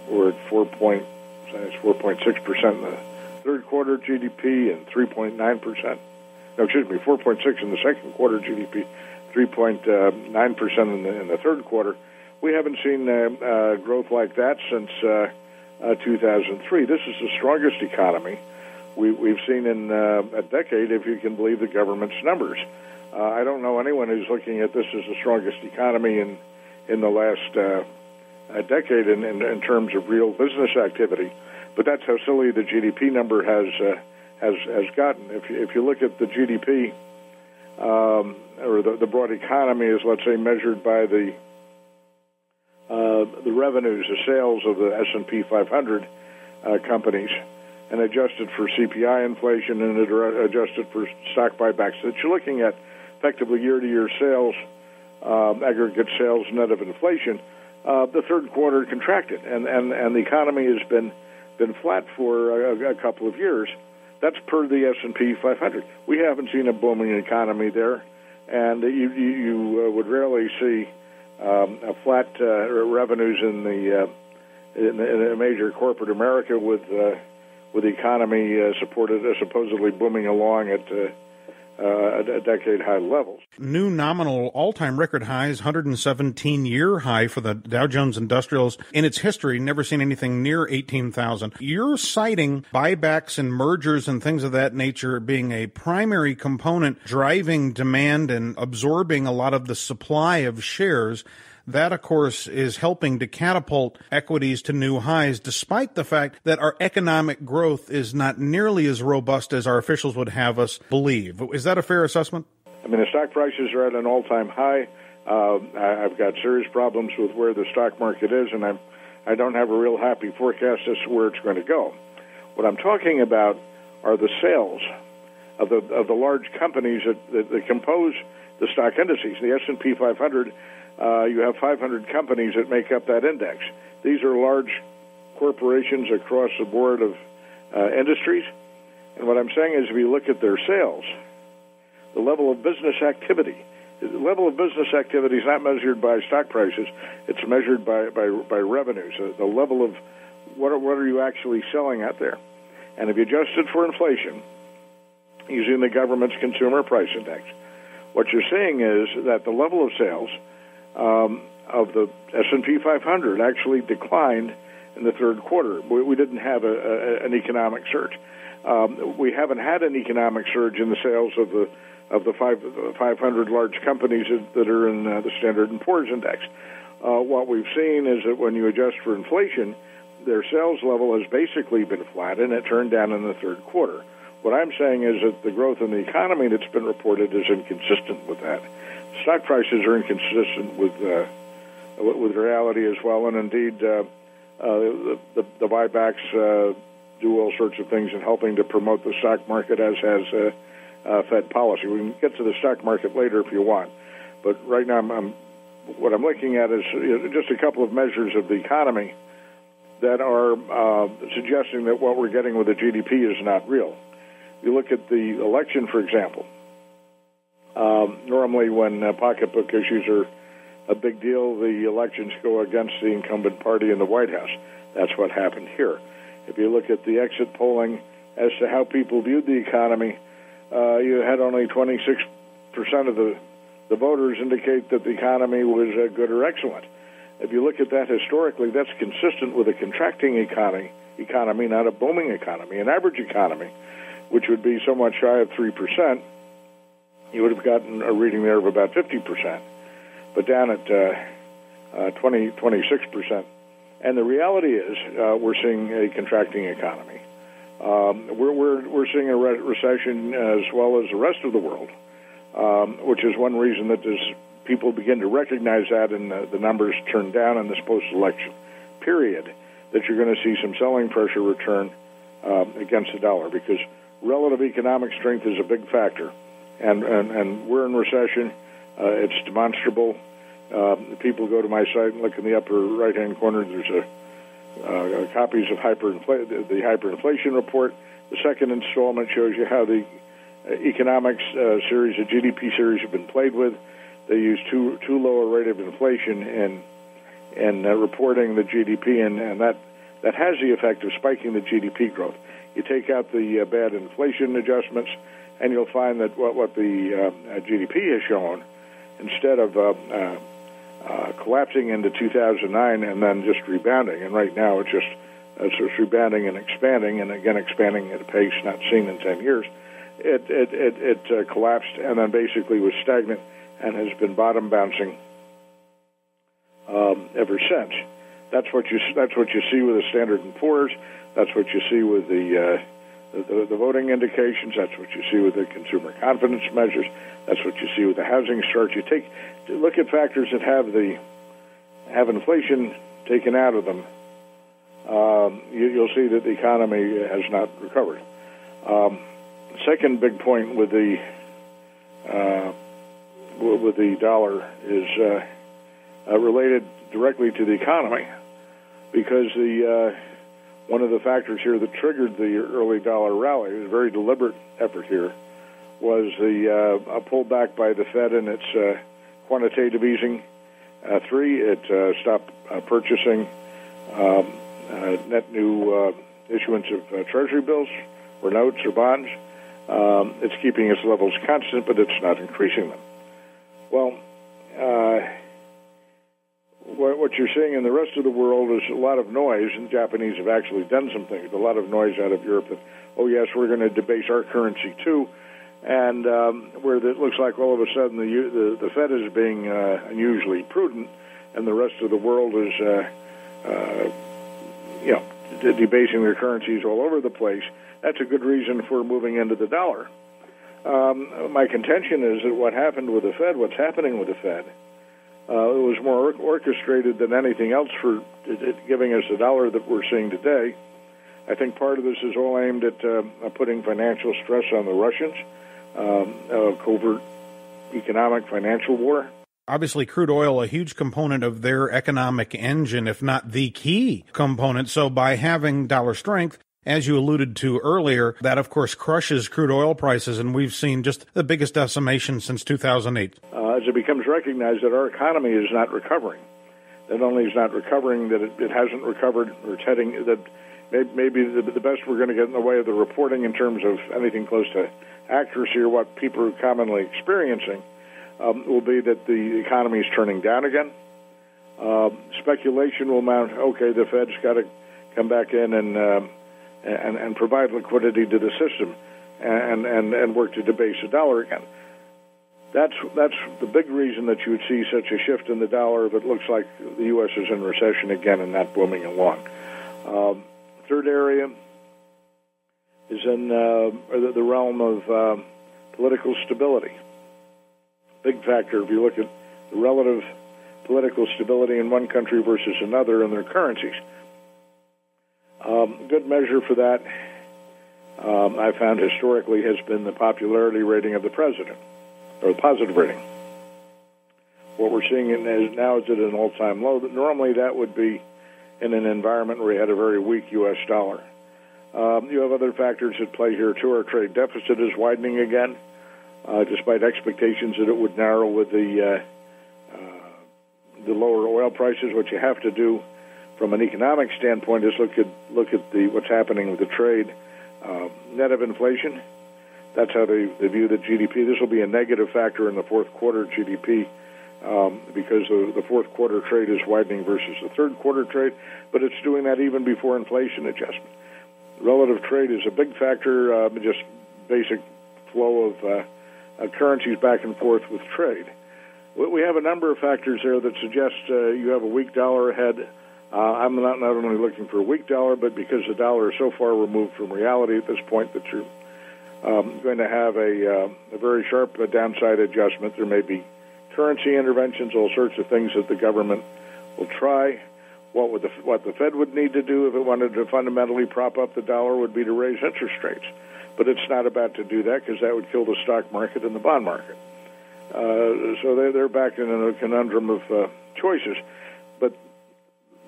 were at 4.6% in the third quarter GDP and 3.9%. No, excuse me, 4.6% in the second quarter GDP, 3.9% in the third quarter. We haven't seen growth like that since 2003. This is the strongest economy we've seen in a decade, if you can believe the government's numbers. I don't know anyone who's looking at this as the strongest economy in the last decade in terms of real business activity, but that's how silly the GDP number has gotten. If you look at the GDP or the broad economy is, let's say, measured by the revenues, the sales of the S&P 500 companies, and adjusted for CPI inflation and adjusted for stock buybacks, that you're looking at effectively year-to-year sales, aggregate sales net of inflation, the third quarter contracted, and the economy has been flat for a couple of years. That's per the S&P 500. We haven't seen a booming economy there, and you would rarely see a flat revenues in major corporate America with the economy supported supposedly booming along at a decade-high levels. New nominal all-time record highs, 117-year high for the Dow Jones Industrials. In its history, never seen anything near 18,000. You're citing buybacks and mergers and things of that nature being a primary component driving demand and absorbing a lot of the supply of shares. That, of course, is helping to catapult equities to new highs, despite the fact that our economic growth is not nearly as robust as our officials would have us believe. Is that a fair assessment? I mean, the stock prices are at an all-time high. I've got serious problems with where the stock market is, and I don't have a real happy forecast as to where it's going to go. What I'm talking about are the sales of the large companies that compose the stock indices, the S&P 500. You have 500 companies that make up that index. These are large corporations across the board of industries. And what I'm saying is, if you look at their sales, the level of business activity, is not measured by stock prices. It's measured by revenues, the level of what are you actually selling out there. And if you adjusted for inflation using the government's Consumer Price Index, what you're seeing is that the level of sales of the S&P 500 actually declined in the third quarter. We didn't have an economic surge. We haven't had an economic surge in the sales of the 500 large companies that are in the Standard & Poor's Index. What we've seen is that when you adjust for inflation, their sales level has basically been flat, and it turned down in the third quarter. What I'm saying is that the growth in the economy that's been reported is inconsistent with that. Stock prices are inconsistent with reality as well, and indeed the buybacks do all sorts of things in helping to promote the stock market, as has Fed policy. We can get to the stock market later if you want, but right now what I'm looking at is just a couple of measures of the economy that are suggesting that what we're getting with the GDP is not real. You look at the election, for example. Normally when pocketbook issues are a big deal, the elections go against the incumbent party in the White House. That's what happened here. If you look at the exit polling as to how people viewed the economy, you had only 26 of the voters indicate that the economy was good or excellent. If you look at that historically, that's consistent with a contracting economy, not a booming economy. An average economy, which would be somewhat shy of 3%, you would have gotten a reading there of about 50%, but down at 26%. And the reality is we're seeing a contracting economy. We're seeing a recession as well as the rest of the world, which is one reason that people begin to recognize that and the numbers turn down in this post-election period, that you're going to see some selling pressure return against the dollar, because relative economic strength is a big factor. And we're in recession. It's demonstrable. People go to my site and look in the upper right-hand corner. There's copies of the hyperinflation report. The second installment shows you how the economics series, the GDP series, have been played with. They use too low a rate of inflation in reporting the GDP, and that has the effect of spiking the GDP growth. You take out the bad inflation adjustments, and you'll find that what the GDP has shown, instead of collapsing into 2009 and then just rebounding, and right now it's just rebounding and expanding, and again expanding at a pace not seen in 10 years. It collapsed and then basically was stagnant and has been bottom bouncing ever since. That's what you see with the Standard & Poor's. That's what you see with the voting indications. That's what you see with the consumer confidence measures. That's what you see with the housing starts. You look at factors that have inflation taken out of them. You'll see that the economy has not recovered. Second big point with the dollar is related directly to the economy, because one of the factors here that triggered the early dollar rally, it was a very deliberate effort here, was the pullback by the Fed in its quantitative easing. Three, it stopped purchasing net new issuance of Treasury bills or notes or bonds. It's keeping its levels constant, but it's not increasing them. Well, what you're seeing in the rest of the world is a lot of noise, and the Japanese have actually done some things, a lot of noise out of Europe that, oh, yes, we're going to debase our currency, too, and where it looks like all of a sudden the Fed is being unusually prudent, and the rest of the world is, debasing their currencies all over the place. That's a good reason for moving into the dollar. My contention is that what's happening with the Fed, it was more orchestrated than anything else for giving us the dollar that we're seeing today. I think part of this is all aimed at putting financial stress on the Russians, covert economic financial war. Obviously, crude oil, a huge component of their economic engine, if not the key component. So by having dollar strength, as you alluded to earlier, that, of course, crushes crude oil prices, and we've seen just the biggest decimation since 2008. As it becomes recognized that our economy is not recovering, not only is not recovering, that it hasn't recovered, or it's heading, that maybe the best we're going to get in the way of the reporting in terms of anything close to accuracy or what people are commonly experiencing will be that the economy is turning down again. Speculation will mount, okay, the Fed's got to come back in and provide liquidity to the system, and work to debase the dollar again. That's the big reason that you would see such a shift in the dollar if it looks like the U.S. is in recession again and not booming along. Third area is in the realm of political stability. Big factor if you look at the relative political stability in one country versus another and their currencies. Good measure for that, I found historically, has been the popularity rating of the president, or the positive rating. What we're seeing now is at an all-time low. But normally that would be in an environment where you had a very weak U.S. dollar. You have other factors at play here, too. Our trade deficit is widening again, despite expectations that it would narrow with the lower oil prices. What you have to do from an economic standpoint, just look at what's happening with the trade net of inflation. That's how they view the GDP. This will be a negative factor in the fourth quarter GDP because the fourth quarter trade is widening versus the third quarter trade, but it's doing that even before inflation adjustment. Relative trade is a big factor, just basic flow of currencies back and forth with trade. We have a number of factors there that suggest you have a weak dollar ahead. I'm not only looking for a weak dollar, but because the dollar is so far removed from reality at this point that you're going to have a very sharp downside adjustment. There may be currency interventions, all sorts of things that the government will try. What the Fed would need to do if it wanted to fundamentally prop up the dollar would be to raise interest rates. But it's not about to do that because that would kill the stock market and the bond market. So they're back in a conundrum of choices. But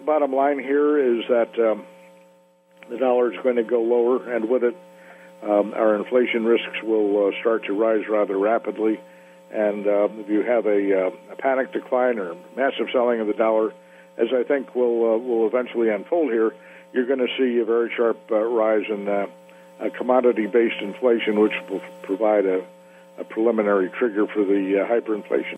bottom line here is that the dollar is going to go lower, and with it, our inflation risks will start to rise rather rapidly. And if you have a panic decline or massive selling of the dollar, as I think will eventually unfold here, you're going to see a very sharp rise in a commodity-based inflation, which will provide a preliminary trigger for the hyperinflation.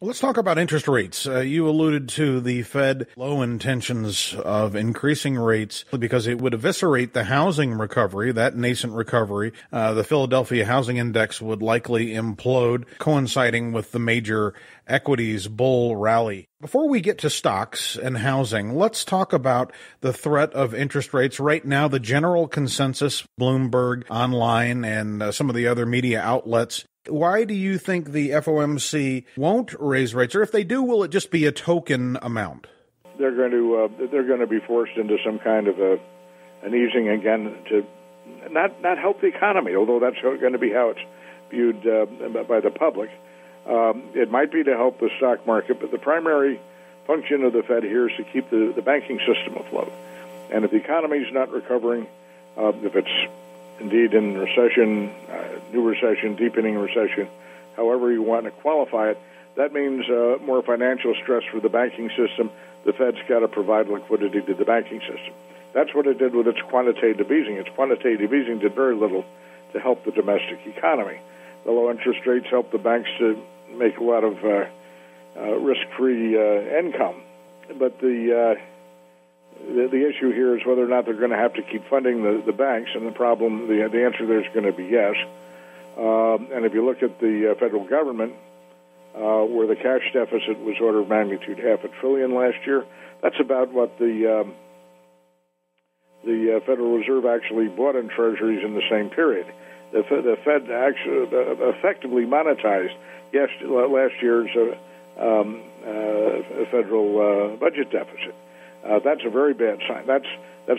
Let's talk about interest rates. You alluded to the Fed low intentions of increasing rates because it would eviscerate the housing recovery, that nascent recovery. The Philadelphia Housing Index would likely implode, coinciding with the major equities bull rally. Before we get to stocks and housing, let's talk about the threat of interest rates. Right now, the general consensus, Bloomberg, online, and some of the other media outlets, why do you think the FOMC won't raise rates, or if they do, will it just be a token amount? They're going to be forced into some kind of an easing again to not help the economy, although that's going to be how it's viewed by the public. It might be to help the stock market, but the primary function of the Fed here is to keep the banking system afloat. And if the economy is not recovering, if it's indeed in recession, new recession, deepening recession, however you want to qualify it, that means more financial stress for the banking system. The Fed's got to provide liquidity to the banking system. That's what it did with its quantitative easing. Its quantitative easing did very little to help the domestic economy. The low interest rates helped the banks to make a lot of risk-free income. But the issue here is whether or not they're going to have to keep funding the banks, and the answer there is going to be yes. And if you look at the federal government, where the cash deficit was order of magnitude $500 billion last year, that's about what the Federal Reserve actually bought in treasuries in the same period. The Fed actually effectively monetized last year's federal budget deficit. That's a very bad sign. That's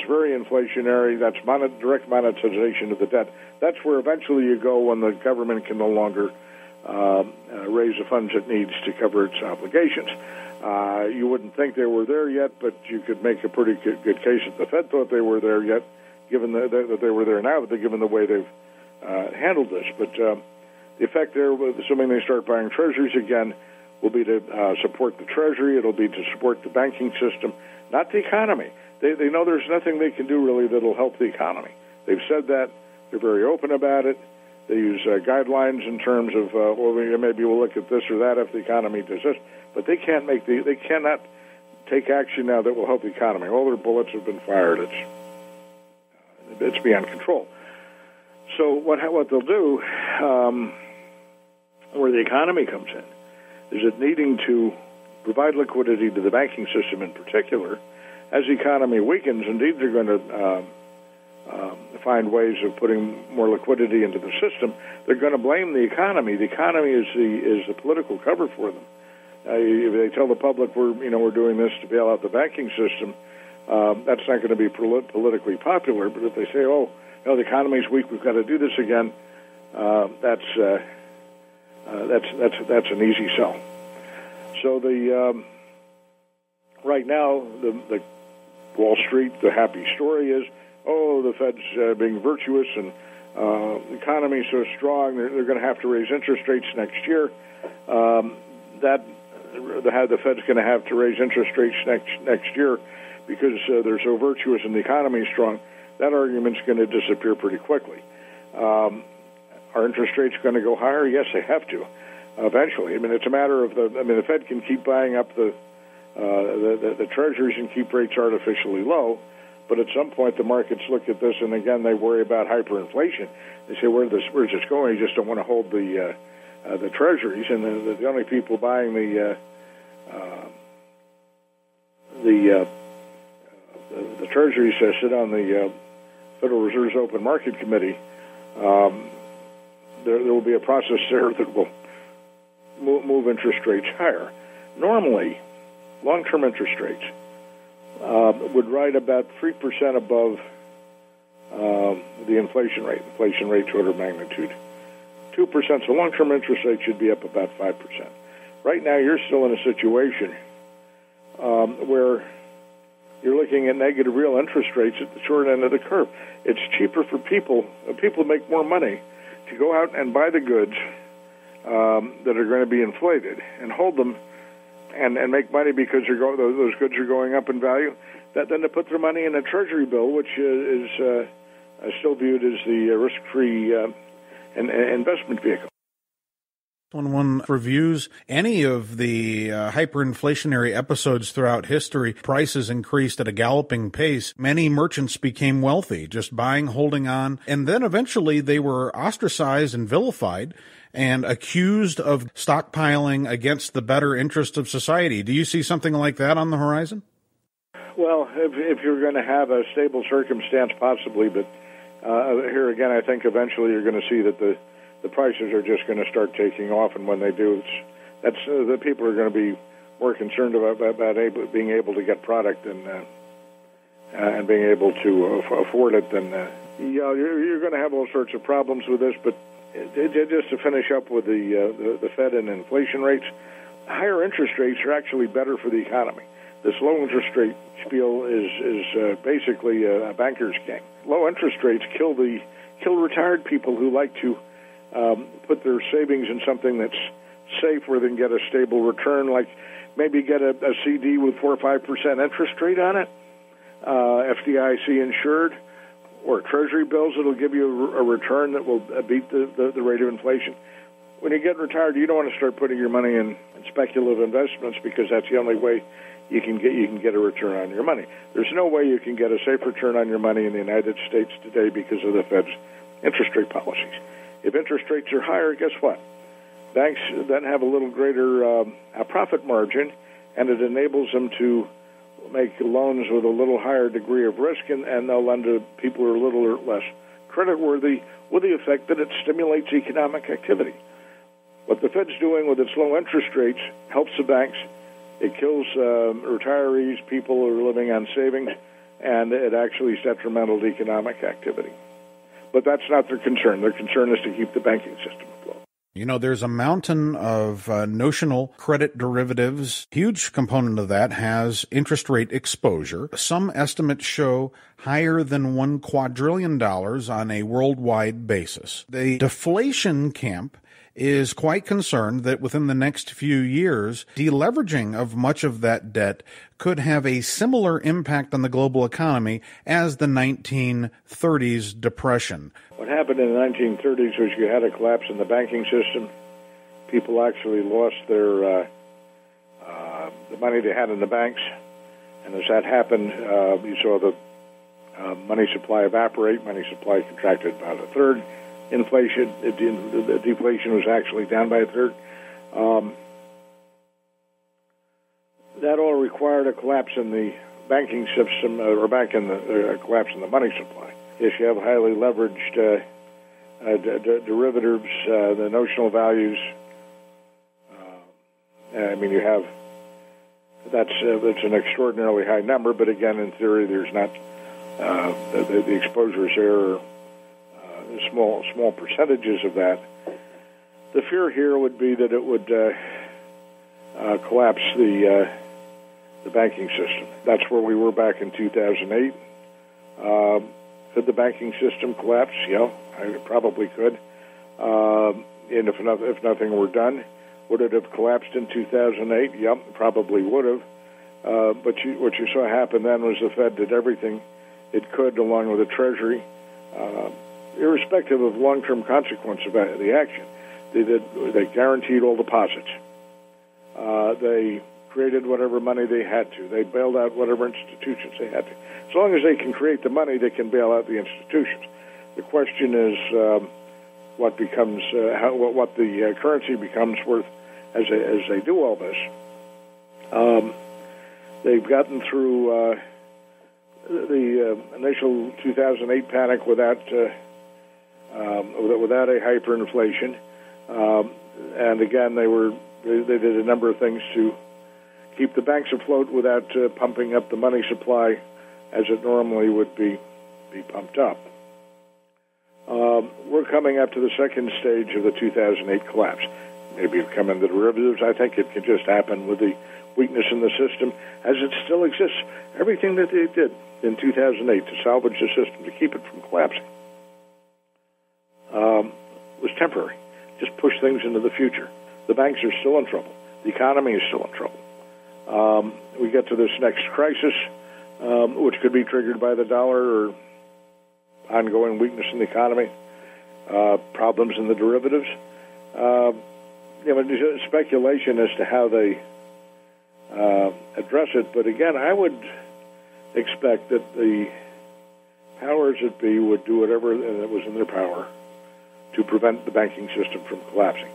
very inflationary. That's direct monetization of the debt. That's where eventually you go when the government can no longer raise the funds it needs to cover its obligations. You wouldn't think they were there yet, but you could make a pretty good case that the Fed thought they were there yet, given that they were there now, but given the way they've handled this. But the effect there, assuming they start buying treasuries again, will be to support the Treasury. It'll be to support the banking system, not the economy. They know there's nothing they can do really that'll help the economy. They've said that. They're very open about it. They use guidelines in terms of maybe we'll look at this or that if the economy does this, but they can't make they cannot take action now that will help the economy. All their bullets have been fired. It's beyond control. So what they'll do, where the economy comes in, is it needing to provide liquidity to the banking system in particular. As the economy weakens, indeed, they're going to find ways of putting more liquidity into the system. They're going to blame the economy. The economy is the political cover for them. If they tell the public we're doing this to bail out the banking system, that's not going to be politically popular. But if they say, oh, no, the economy's weak, we've got to do this again, that's an easy sell. So right now, the Wall Street, the happy story is, the Fed's being virtuous and the economy's so strong, they're going to have to raise interest rates next year. The Fed's going to have to raise interest rates next year because they're so virtuous and the economy's strong. That argument's going to disappear pretty quickly. Are interest rates going to go higher? Yes, they have to eventually. I mean, it's a matter of the Fed can keep buying up the treasuries and keep rates artificially low, but at some point the markets look at this, and again they worry about hyperinflation. They say, where's this going? You just don't want to hold the treasuries, and the only people buying the treasuries sit on the Federal Reserve's Open Market Committee. There will be a process there that will move interest rates higher. Normally, long-term interest rates would ride about 3% above the inflation rate. Inflation rate's order of magnitude 2%. So long-term interest rate should be up about 5%. Right now, you're still in a situation where you're looking at negative real interest rates at the short end of the curve. It's cheaper for people. People make more money to go out and buy the goods that are going to be inflated and hold them and make money because those goods are going up in value, than to put their money in a treasury bill, which is still viewed as the risk-free investment vehicle. When one reviews any of the hyperinflationary episodes throughout history, prices increased at a galloping pace. Many merchants became wealthy, just buying, holding on, and then eventually they were ostracized and vilified and accused of stockpiling against the better interest of society. Do you see something like that on the horizon? Well, if you're going to have a stable circumstance, possibly, but here again, I think eventually you're going to see that the prices are just going to start taking off, and when they do, the people are going to be more concerned about being able to get product and being able to afford it. Then you're going to have all sorts of problems with this. But just to finish up with the Fed and inflation rates, higher interest rates are actually better for the economy. This low interest rate spiel is basically a banker's game. Low interest rates kill retired people who like to put their savings in something that's safe where they can get a stable return, like maybe get a CD with 4 or 5% interest rate on it, FDIC insured, or treasury bills that will give you a return that will beat the rate of inflation. When you get retired, you don't want to start putting your money in speculative investments, because that's the only way you can get a return on your money. There's no way you can get a safe return on your money in the United States today because of the Fed's interest rate policies. If interest rates are higher, guess what? Banks then have a little greater profit margin, and it enables them to make loans with a little higher degree of risk, and they'll lend to people who are a little less creditworthy, with the effect that it stimulates economic activity. What the Fed's doing with its low interest rates helps the banks. It kills retirees, people who are living on savings, and it actually is detrimental to economic activity. But that's not their concern. Their concern is to keep the banking system afloat. You know, there's a mountain of notional credit derivatives. Huge component of that has interest rate exposure. Some estimates show higher than $1 quadrillion on a worldwide basis. The deflation camp is quite concerned that within the next few years, deleveraging of much of that debt could have a similar impact on the global economy as the 1930s depression. What happened in the 1930s was you had a collapse in the banking system. People actually lost their the money they had in the banks, and as that happened, you saw the money supply evaporate. Money supply contracted about a third. Inflation, the deflation was actually down by a third. That all required a collapse in the banking system, a collapse in the money supply. If you have highly leveraged derivatives, the notional values. I mean, you have that's an extraordinarily high number, but again, in theory, there's not the exposures there. Small percentages of that. The fear here would be that it would collapse the banking system. That's where we were back in 2008. Could the banking system collapse? Yeah, it probably could. And if nothing were done, would it have collapsed in 2008? Yep, probably would have. But what you saw happen then was the Fed did everything it could, along with the Treasury. irrespective of long-term consequence of the action. They guaranteed all deposits. They created whatever money they had to. They bailed out whatever institutions they had to. As long as they can create the money, they can bail out the institutions. The question is what becomes, what the currency becomes worth as they do all this. They've gotten through the initial 2008 panic without a hyperinflation, and again they did a number of things to keep the banks afloat without pumping up the money supply as it normally would be pumped up. We're coming up to the second stage of the 2008 collapse. Maybe it'll come into derivatives. I think it could just happen with the weakness in the system as it still exists. Everything that they did in 2008 to salvage the system, to keep it from collapsing, was temporary. Just push things into the future. The banks are still in trouble. The economy is still in trouble. We get to this next crisis, which could be triggered by the dollar or ongoing weakness in the economy, problems in the derivatives. Speculation as to how they address it, but again, I would expect that the powers that be would do whatever that was in their power to prevent the banking system from collapsing.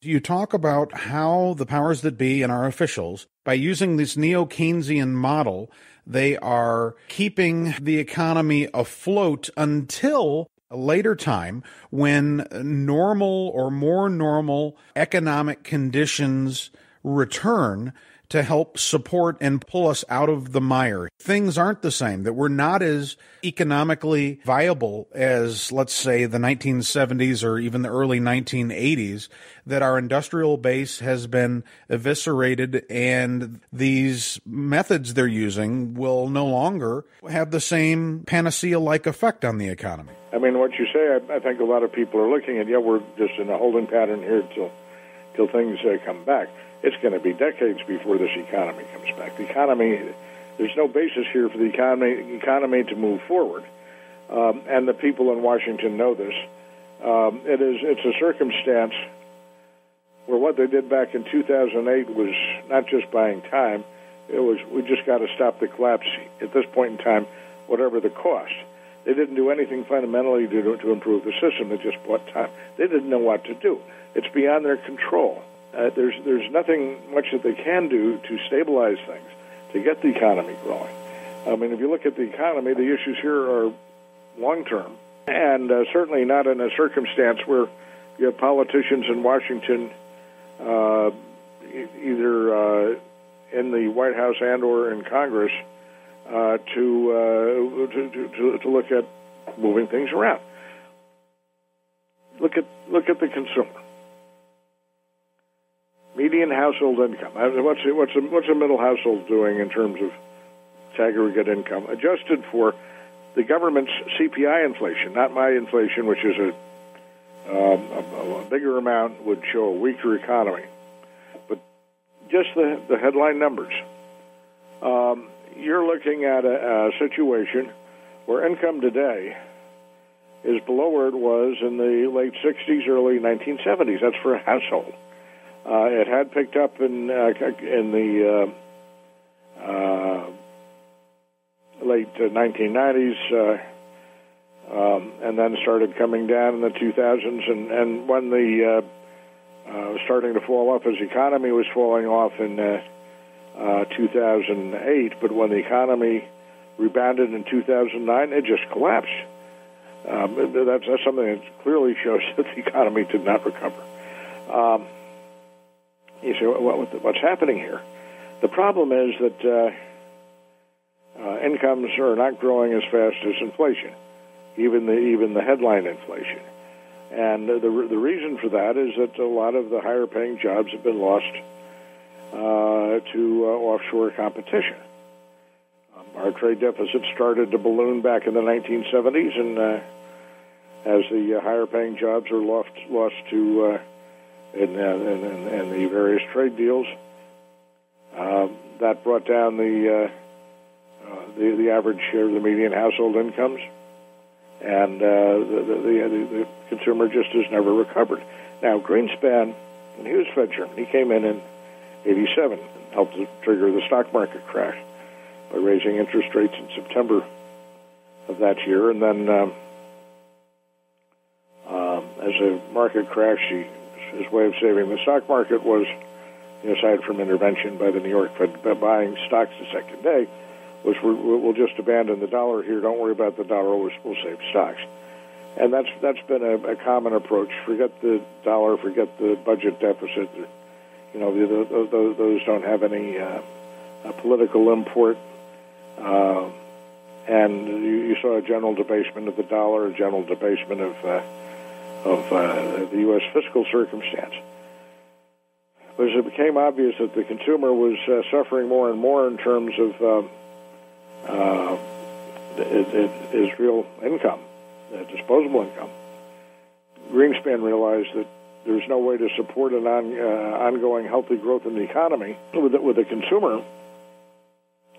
You talk about how the powers that be and our officials, by using this neo-Keynesian model, they are keeping the economy afloat until a later time when normal or more normal economic conditions return to help support and pull us out of the mire. Things aren't the same, that we're not as economically viable as, let's say, the 1970s or even the early 1980s, that our industrial base has been eviscerated and these methods they're using will no longer have the same panacea-like effect on the economy. I mean, what you say, I think a lot of people are looking at, yeah, we're just in a holding pattern here till things come back. It's going to be decades before this economy comes back. The economy, there's no basis here for the economy to move forward, and the people in Washington know this. It's a circumstance where what they did back in 2008 was not just buying time. It was, we just got to stop the collapse at this point in time, whatever the cost. They didn't do anything fundamentally to improve the system. They just bought time. They didn't know what to do. It's beyond their control. There's nothing much that they can do to stabilize things, to get the economy growing. I mean, if you look at the economy, the issues here are long-term, and certainly not in a circumstance where you have politicians in Washington, either in the White House and or in Congress, to look at moving things around. Look at the consumer. Median household income. What's a middle household doing in terms of its aggregate income, adjusted for the government's CPI inflation, not my inflation, which is a bigger amount, would show a weaker economy. But just the headline numbers. You're looking at a situation where income today is below where it was in the late 60s, early 1970s. That's for a household. It had picked up in the late 1990s, and then started coming down in the 2000s. And when the was starting to fall off, as the economy was falling off in 2008. But when the economy rebounded in 2009, it just collapsed. That's something that clearly shows that the economy did not recover. You see, what's happening here? The problem is that incomes are not growing as fast as inflation, even the headline inflation. And the reason for that is that a lot of the higher-paying jobs have been lost to offshore competition. Our trade deficit started to balloon back in the 1970s, and as the higher-paying jobs are lost to and the various trade deals, that brought down the average share of the median household incomes. and the consumer just has never recovered. Now, Greenspan, when he was Fed Chairman, he came in 87 and helped to trigger the stock market crash by raising interest rates in September of that year. And then as the market crashed, his way of saving the stock market was, aside from intervention by the New York Fed buying stocks the second day, was we'll just abandon the dollar here. Don't worry about the dollar. We'll save stocks. And that's been a common approach. Forget the dollar. Forget the budget deficit. Those don't have any political import. And you saw a general debasement of the dollar, a general debasement of the U.S. fiscal circumstance. But as it became obvious that the consumer was suffering more and more in terms of his real income, disposable income, Greenspan realized that there's no way to support an ongoing healthy growth in the economy with the consumer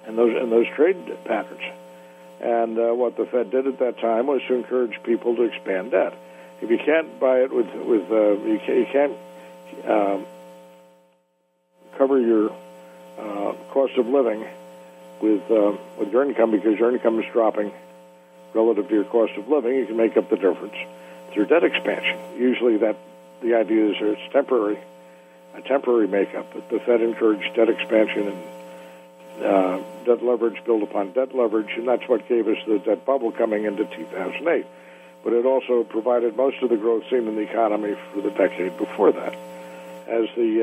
and those trade patterns. And what the Fed did at that time was to encourage people to expand debt. If you can't buy it you can't cover your cost of living with your income, because your income is dropping relative to your cost of living, you can make up the difference through debt expansion. Usually the idea is it's a temporary makeup, but the Fed encouraged debt expansion and debt leverage built upon debt leverage, and that's what gave us the debt bubble coming into 2008. But it also provided most of the growth seen in the economy for the decade before that. As we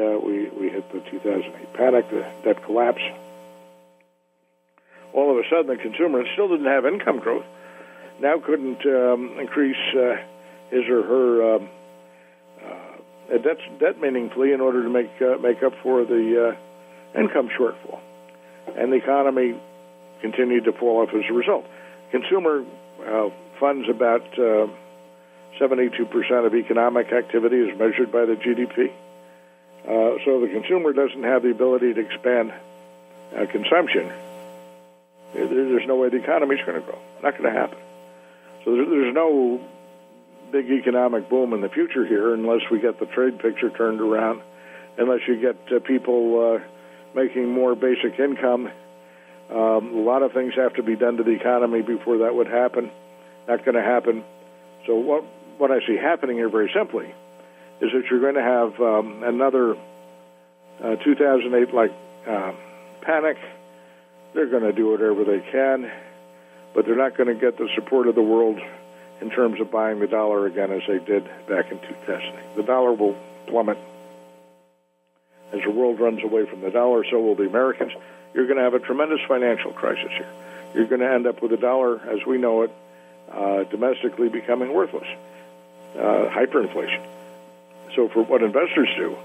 hit the 2008 panic, the debt collapse, all of a sudden the consumer still didn't have income growth, now couldn't increase his or her debt meaningfully in order to make up for the income shortfall. And the economy continued to fall off as a result. Consumer funds about 72% of economic activity as measured by the GDP. So the consumer doesn't have the ability to expand consumption. There's no way the economy's going to grow. Not going to happen. So there's no big economic boom in the future here unless we get the trade picture turned around, unless you get people making more basic income. A lot of things have to be done to the economy before that would happen. Not going to happen. So what I see happening here very simply is that you're going to have another 2008-like panic. They're going to do whatever they can, but they're not going to get the support of the world in terms of buying the dollar again as they did back in 2008. The dollar will plummet. As the world runs away from the dollar, so will the Americans. You're going to have a tremendous financial crisis here. You're going to end up with the dollar, as we know it, domestically becoming worthless, hyperinflation. So for what investors do,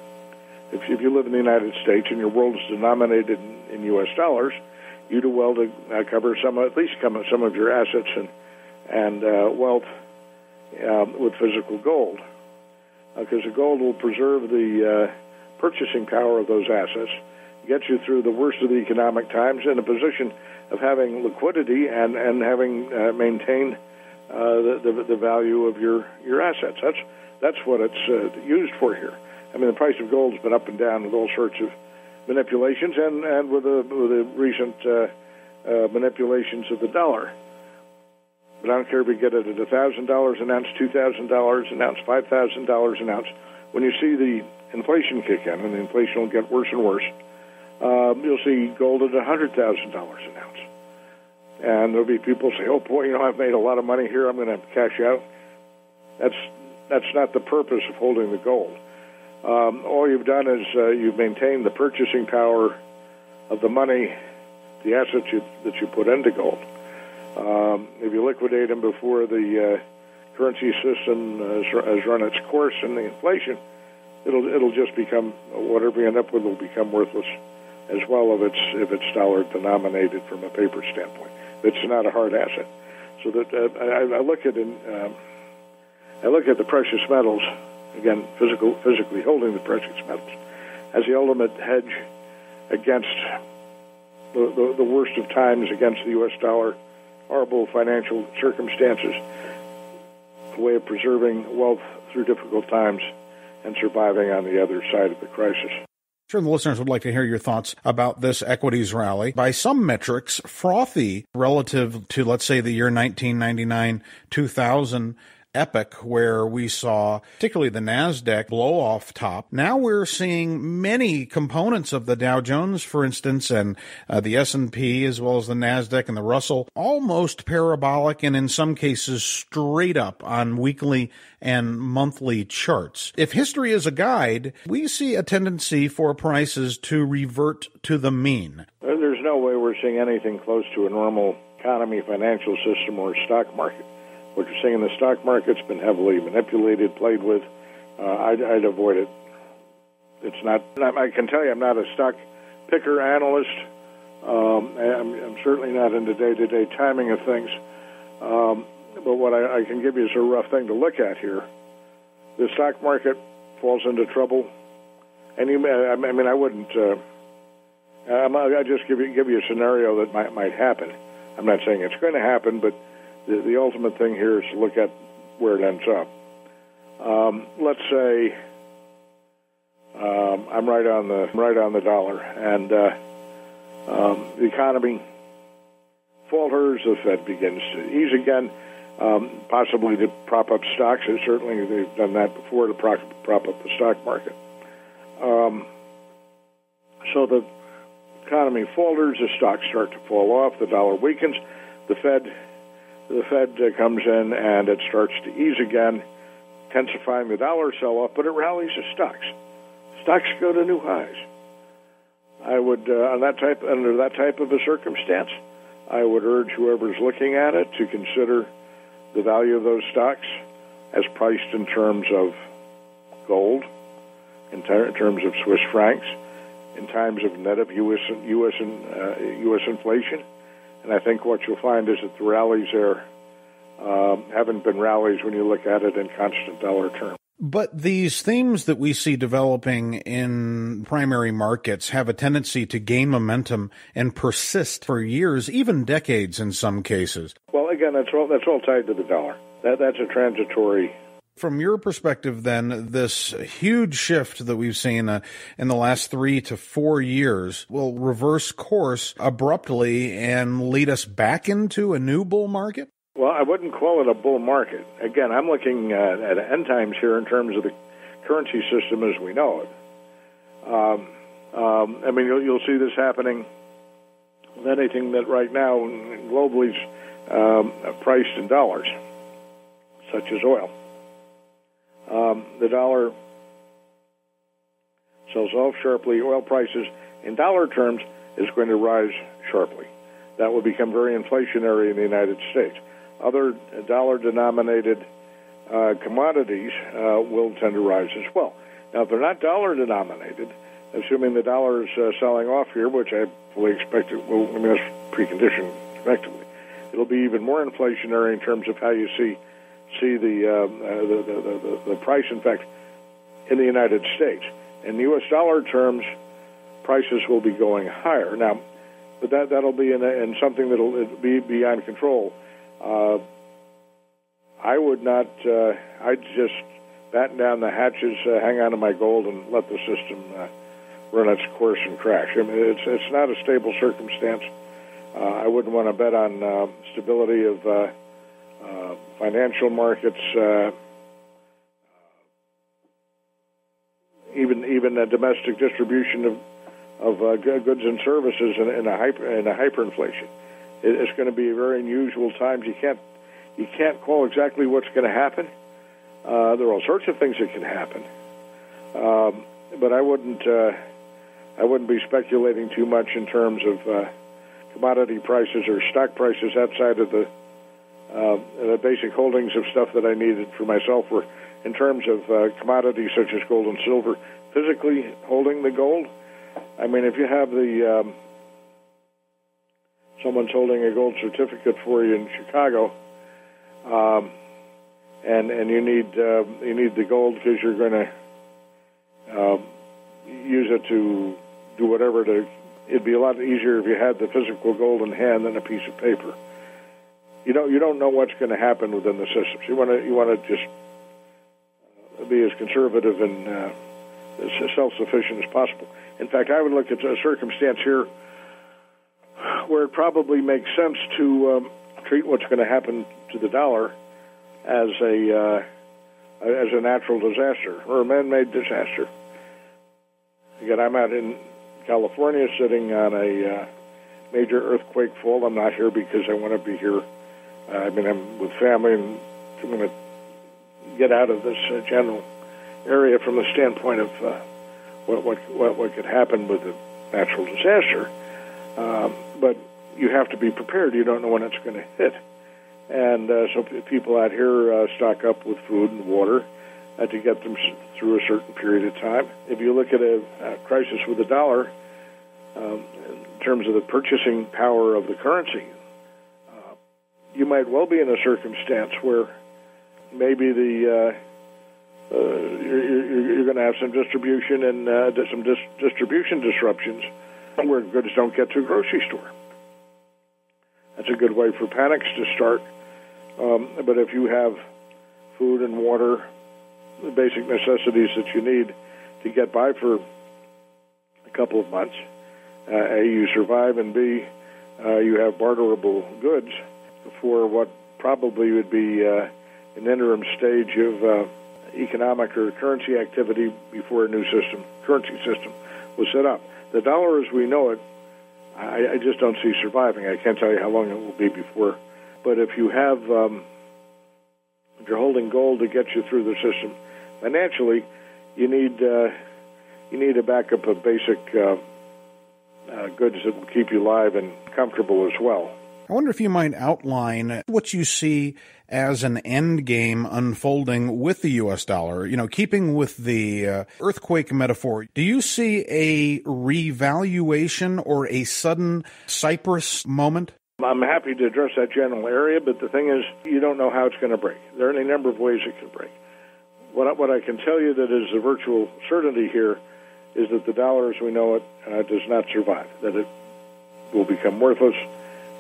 if you live in the United States and your world is denominated in U.S. dollars, you do well to cover some of your assets and wealth with physical gold, because the gold will preserve the purchasing power of those assets, get you through the worst of the economic times in a position of having liquidity and having maintained the value of your assets. That's what it's used for here. I mean, the price of gold's been up and down with all sorts of manipulations, and with the recent manipulations of the dollar. But I don't care if you get it at $1,000 an ounce, $2,000 an ounce, $5,000 an ounce. When you see the inflation kick in, and the inflation will get worse and worse, you'll see gold at $100,000 an ounce. And there'll be people say, "Oh boy, I've made a lot of money here. I'm going to cash out." That's not the purpose of holding the gold. All you've done is you've maintained the purchasing power of the money, the assets that you put into gold. If you liquidate them before the currency system has run its course and the inflation, it'll just become, whatever you end up with will become worthless as well if it's dollar denominated from a paper standpoint. It's not a hard asset. So that I look at I look at the precious metals, again, physically holding the precious metals, as the ultimate hedge against the worst of times, against the U.S. dollar, horrible financial circumstances, a way of preserving wealth through difficult times and surviving on the other side of the crisis. Sure, the listeners would like to hear your thoughts about this equities rally. By some metrics, frothy relative to, let's say, the year 1999-2000 epoch, where we saw particularly the NASDAQ blow off top. Now we're seeing many components of the Dow Jones, for instance, and the S&P, as well as the NASDAQ and the Russell, almost parabolic and in some cases straight up on weekly and monthly charts. If history is a guide, we see a tendency for prices to revert to the mean. There's no way we're seeing anything close to a normal economy, financial system, or stock market. What you're seeing in the stock market's been heavily manipulated, played with. I'd avoid it. It's not. I can tell you, I'm not a stock picker analyst. I'm certainly not into day-to-day timing of things. But what I can give you is a rough thing to look at here. The stock market falls into trouble. I wouldn't. I'll just give you a scenario that might happen. I'm not saying it's going to happen, but the ultimate thing here is to look at where it ends up. Let's say I'm right on the dollar, and the economy falters. The Fed begins to ease again, possibly to prop up stocks. And certainly they've done that before to prop up the stock market. So the economy falters. The stocks start to fall off. The dollar weakens. The Fed comes in and it starts to ease again, intensifying the dollar sell-off, but it rallies the stocks. Stocks go to new highs. I would, under that type of a circumstance, I would urge whoever's looking at it to consider the value of those stocks as priced in terms of gold, in terms of Swiss francs, in times of net of U.S. inflation. And I think what you'll find is that the rallies there haven't been rallies when you look at it in constant dollar terms. But these themes that we see developing in primary markets have a tendency to gain momentum and persist for years, even decades in some cases. Well, again, that's all tied to the dollar. That's a transitory. From your perspective, then, this huge shift that we've seen in the last 3 to 4 years will reverse course abruptly and lead us back into a new bull market? Well, I wouldn't call it a bull market. Again, I'm looking at end times here in terms of the currency system as we know it. You'll see this happening with anything that right now globally is priced in dollars, such as oil. The dollar sells off sharply. Oil prices, in dollar terms, is going to rise sharply. That will become very inflationary in the United States. Other dollar-denominated commodities will tend to rise as well. Now, if they're not dollar-denominated, assuming the dollar is selling off here, which I fully expect it will, that's preconditioned effectively, it'll be even more inflationary in terms of how you see the price. In fact, in the United States, in U.S. dollar terms, prices will be going higher now, but that'll be in something that'll be beyond control. I would not. I'd just batten down the hatches, hang on to my gold, and let the system run its course and crash. I mean, it's not a stable circumstance. I wouldn't want to bet on stability of. Financial markets, even a domestic distribution of goods and services in a hyperinflation. It's going to be very unusual times. You can't call exactly what's going to happen. There are all sorts of things that can happen, but I wouldn't be speculating too much in terms of commodity prices or stock prices outside of the basic holdings of stuff that I needed for myself were in terms of commodities such as gold and silver. Physically holding the gold, I mean, if you have someone's holding a gold certificate for you in Chicago, and you need the gold because you're going to use it to do whatever. It'd be a lot easier if you had the physical gold in hand than a piece of paper. you don't know what's going to happen within the systems. You want to just be as conservative and as self-sufficient as possible. In fact, I would look at a circumstance here where it probably makes sense to treat what's going to happen to the dollar as a natural disaster or a man-made disaster. Again, I'm out in California sitting on a major earthquake fault. I'm not here because I want to be here. I mean, I'm with family, and I'm going to get out of this general area from the standpoint of what could happen with a natural disaster. But you have to be prepared. You don't know when it's going to hit. And so people out here stock up with food and water to get them through a certain period of time. If you look at a crisis with the dollar, in terms of the purchasing power of the currency, you might well be in a circumstance where maybe you're going to have some distribution and distribution disruptions where goods don't get to a grocery store. That's a good way for panics to start. But if you have food and water, the basic necessities that you need to get by for a couple of months, A, you survive, and B, you have barterable goods for what probably would be an interim stage of economic or currency activity before a new currency system was set up. The dollar as we know it, I just don't see surviving. I can't tell you how long it will be before. But if you have, if you're holding gold to get you through the system financially, you need a backup of basic goods that will keep you alive and comfortable as well. I wonder if you might outline what you see as an end game unfolding with the U.S. dollar. You know, keeping with the earthquake metaphor, do you see a revaluation or a sudden Cyprus moment? I'm happy to address that general area, but the thing is, you don't know how it's going to break. There are any number of ways it can break. What I can tell you that is a virtual certainty here is that the dollar as we know it does not survive, that it will become worthless.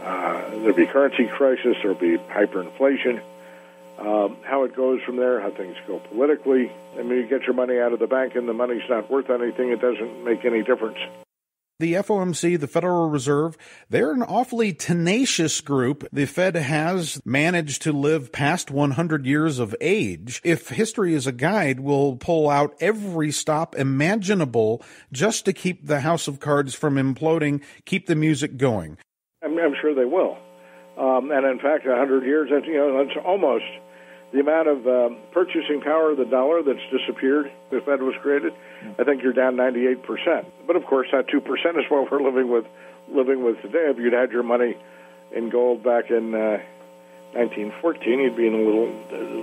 There'll be currency crisis, there'll be hyperinflation. How it goes from there, how things go politically. I mean, you get your money out of the bank and the money's not worth anything. It doesn't make any difference. The FOMC, the Federal Reserve, they're an awfully tenacious group. The Fed has managed to live past 100 years of age. If history is a guide, we'll pull out every stop imaginable just to keep the house of cards from imploding, keep the music going. I'm sure they will. And in fact, 100 years, that's almost the amount of purchasing power of the dollar that's disappeared the Fed was created. I think you're down 98%. But, of course, that 2% is what we're living with today. If you'd had your money in gold back in 1914, you'd be in a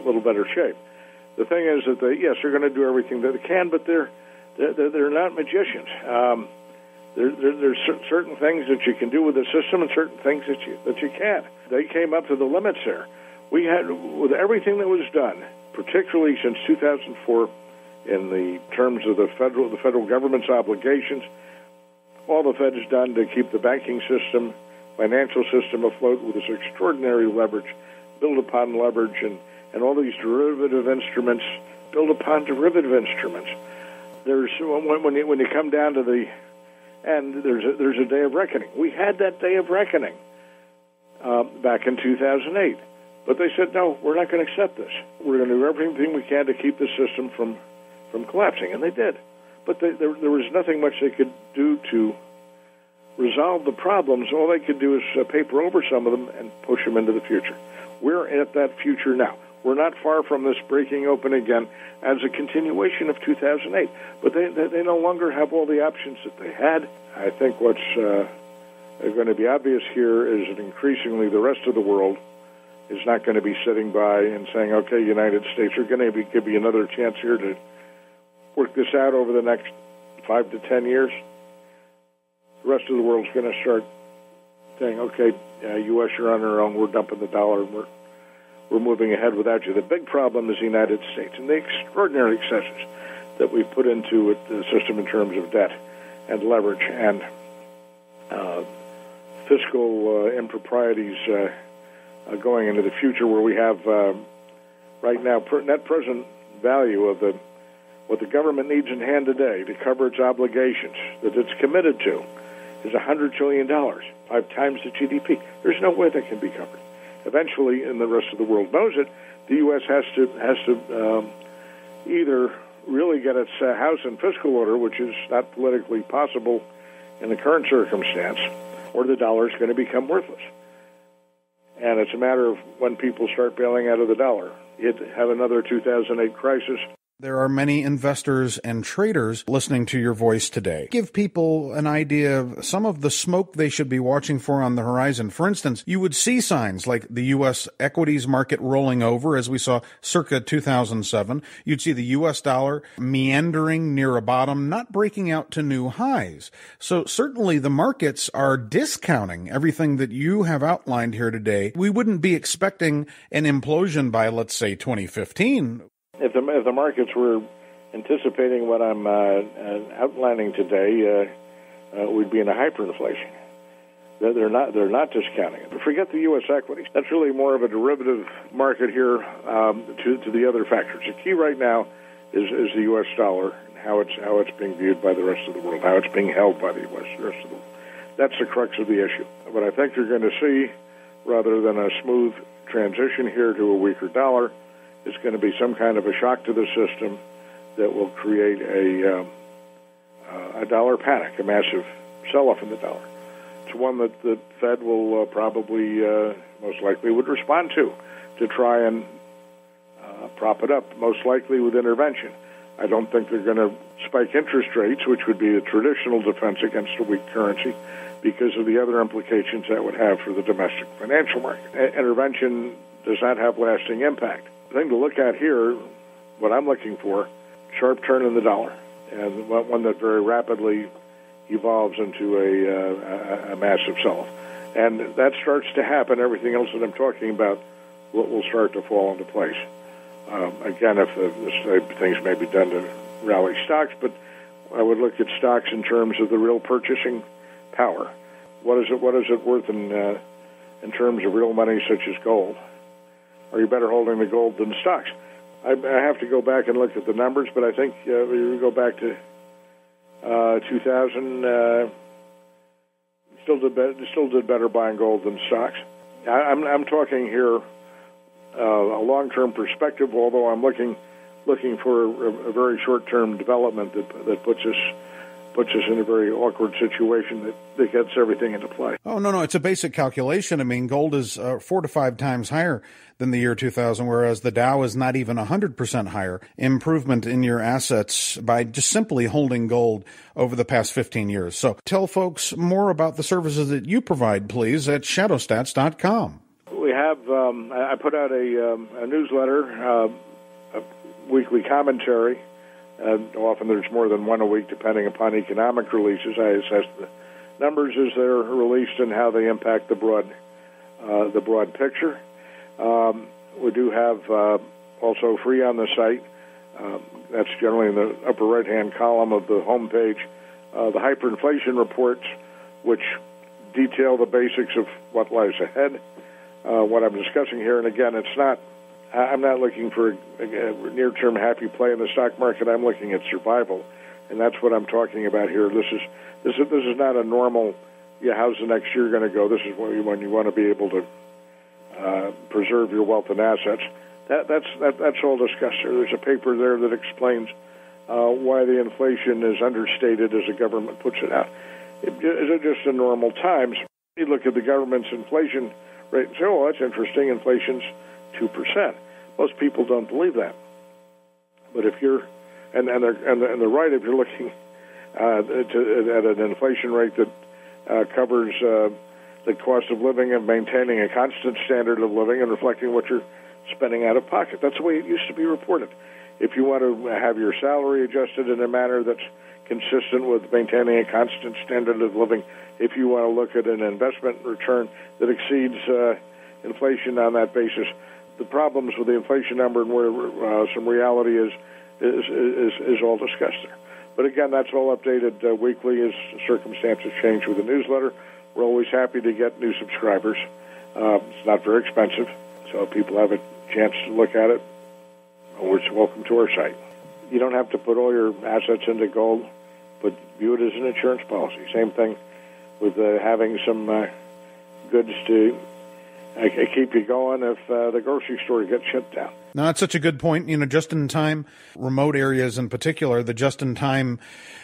little better shape. The thing is that, they're going to do everything that they can, but they're not magicians. There's certain things that you can do with the system and certain things that you can't. They came up to the limits there. We had, with everything that was done, particularly since 2004, in the terms of the federal government's obligations, all the Fed has done to keep the banking system, financial system afloat with this extraordinary leverage, build upon leverage, and all these derivative instruments, build upon derivative instruments. There's when you come down to the And there's a day of reckoning. We had that day of reckoning back in 2008. But they said, no, we're not going to accept this. We're going to do everything we can to keep the system from collapsing. And they did. But there was nothing much they could do to resolve the problems. All they could do is paper over some of them and push them into the future. We're at that future now. We're not far from this breaking open again as a continuation of 2008. But they no longer have all the options that they had. I think what's going to be obvious here is that increasingly the rest of the world is not going to be sitting by and saying, okay, United States, we're going to give you another chance here to work this out over the next 5 to 10 years. The rest of the world's going to start saying, okay, U.S., you're on your own. We're dumping the dollar and we're moving ahead without you. The big problem is the United States and the extraordinary excesses that we put into the system in terms of debt and leverage and fiscal improprieties going into the future, where we have right now net present value of what the government needs in hand today to cover its obligations that it's committed to is $100 trillion, 5 times the GDP. There's no way that can be covered. Eventually, and the rest of the world knows it, the U.S. has to either really get its house in fiscal order, which is not politically possible in the current circumstance, or the dollar is going to become worthless. And it's a matter of when people start bailing out of the dollar. You'd have another 2008 crisis. There are many investors and traders listening to your voice today. Give people an idea of some of the smoke they should be watching for on the horizon. For instance, you would see signs like the U.S. equities market rolling over, as we saw circa 2007. You'd see the U.S. dollar meandering near a bottom, not breaking out to new highs. So certainly the markets are discounting everything that you have outlined here today. We wouldn't be expecting an implosion by, let's say, 2015. If the markets were anticipating what I'm outlining today, we'd be in a hyperinflation. They're not discounting it. Forget the U.S. equities. That's really more of a derivative market here to the other factors. The key right now is the U.S. dollar and how it's being viewed by the rest of the world, how it's being held by the rest of the world. That's the crux of the issue. But I think you're going to see, rather than a smooth transition here to a weaker dollar, it's going to be some kind of a shock to the system that will create a dollar panic, a massive sell-off in the dollar. It's one that the Fed will most likely would respond to try and prop it up, most likely with intervention. I don't think they're going to spike interest rates, which would be a traditional defense against a weak currency, because of the other implications that would have for the domestic financial market. Intervention does not have lasting impact. The thing to look at here, what I'm looking for, sharp turn in the dollar, and one that very rapidly evolves into a massive sell-off. And that starts to happen, everything else that I'm talking about will start to fall into place. Again, if the things may be done to rally stocks, but I would look at stocks in terms of the real purchasing power. What is it worth in terms of real money, such as gold? Are you better holding the gold than stocks? I have to go back and look at the numbers, but I think you go back to 2000. Still did better buying gold than stocks. I'm talking here a long-term perspective, although I'm looking for a very short-term development that puts us in a very awkward situation that gets everything into play. Oh, no, it's a basic calculation. I mean, gold is 4 to 5 times higher than the year 2000, whereas the Dow is not even 100% higher. Improvement in your assets by just simply holding gold over the past 15 years. So tell folks more about the services that you provide, please, at shadowstats.com. We have, I put out a newsletter, a weekly commentary. Often there's more than one a week, depending upon economic releases. I assess the numbers as they're released and how they impact the broad picture. We do have also free on the site. That's generally in the upper right-hand column of the homepage. The hyperinflation reports, which detail the basics of what lies ahead. What I'm discussing here, and again, it's not. I'm not looking for a near-term happy play in the stock market. I'm looking at survival, and that's what I'm talking about here. This is not a normal, yeah, how's the next year going to go? This is when you want to be able to preserve your wealth and assets. That's all discussed here. There's a paper there that explains why the inflation is understated as the government puts it out. It's just in normal times. You look at the government's inflation rate and say, oh, that's interesting, inflation's 2%. Most people don't believe that, but if you're and they're right, if you're looking at an inflation rate that covers the cost of living and maintaining a constant standard of living and reflecting what you're spending out of pocket, that's the way it used to be reported. If you want to have your salary adjusted in a manner that's consistent with maintaining a constant standard of living, if you want to look at an investment return that exceeds inflation on that basis. The problems with the inflation number and where some reality is all discussed there. But again, that's all updated weekly as circumstances change with the newsletter. We're always happy to get new subscribers. It's not very expensive, so if people have a chance to look at it, it's welcome to our site. You don't have to put all your assets into gold, but view it as an insurance policy. Same thing with having some goods to keep you going if the grocery store gets shut down. No, that's such a good point. You know, just-in-time, remote areas in particular, the just-in-time,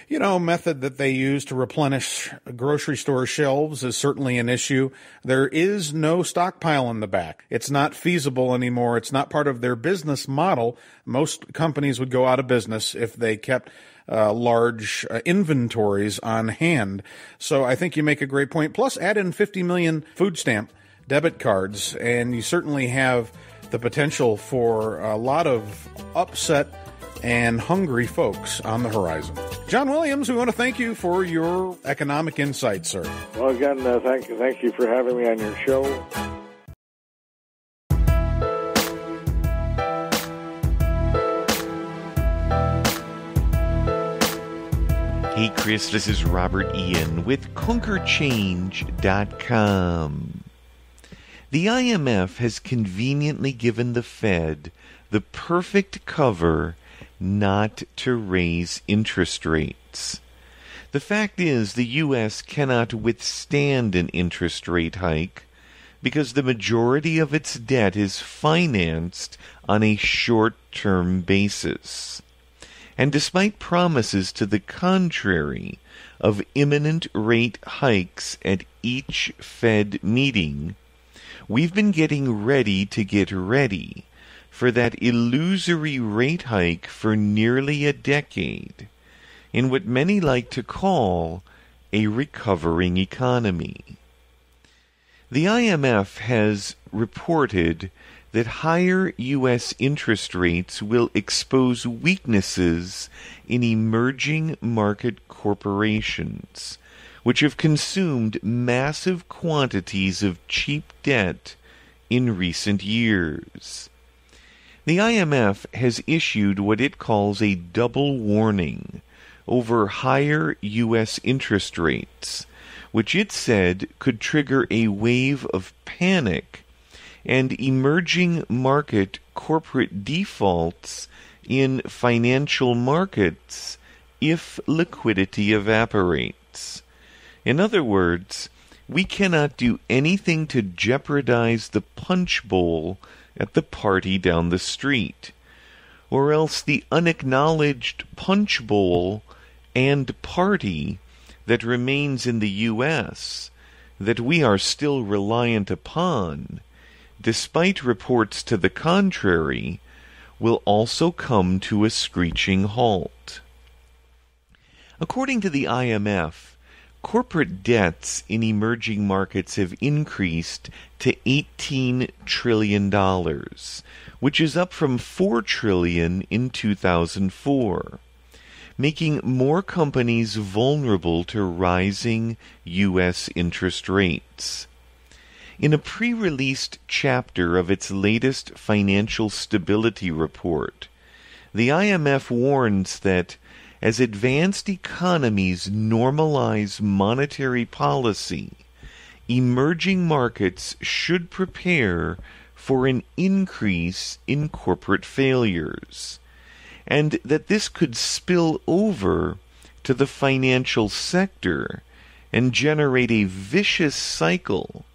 you know, method that they use to replenish grocery store shelves is certainly an issue. There is no stockpile in the back. It's not feasible anymore. It's not part of their business model. Most companies would go out of business if they kept large inventories on hand. So I think you make a great point. Plus, add in 50 million food stamp debit cards, and you certainly have the potential for a lot of upset and hungry folks on the horizon. John Williams, we want to thank you for your economic insight, sir. Well, again, thank you for having me on your show. Hey, Chris, this is Robert Ian with ConquerChange.com. The IMF has conveniently given the Fed the perfect cover not to raise interest rates. The fact is, the U.S. cannot withstand an interest rate hike because the majority of its debt is financed on a short-term basis. And despite promises to the contrary of imminent rate hikes at each Fed meeting, we've been getting ready to get ready for that illusory rate hike for nearly a decade in what many like to call a recovering economy. The IMF has reported that higher U.S. interest rates will expose weaknesses in emerging market corporations, which have consumed massive quantities of cheap debt in recent years. The IMF has issued what it calls a double warning over higher U.S. interest rates, which it said could trigger a wave of panic and emerging market corporate defaults in financial markets if liquidity evaporates. In other words, we cannot do anything to jeopardize the punch bowl at the party down the street, or else the unacknowledged punch bowl and party that remains in the U.S. that we are still reliant upon, despite reports to the contrary, will also come to a screeching halt. According to the IMF, corporate debts in emerging markets have increased to $18 trillion, which is up from $4 trillion in 2004, making more companies vulnerable to rising U.S. interest rates. In a pre-released chapter of its latest financial stability report, the IMF warns that as advanced economies normalize monetary policy, emerging markets should prepare for an increase in corporate failures, and that this could spill over to the financial sector and generate a vicious cycle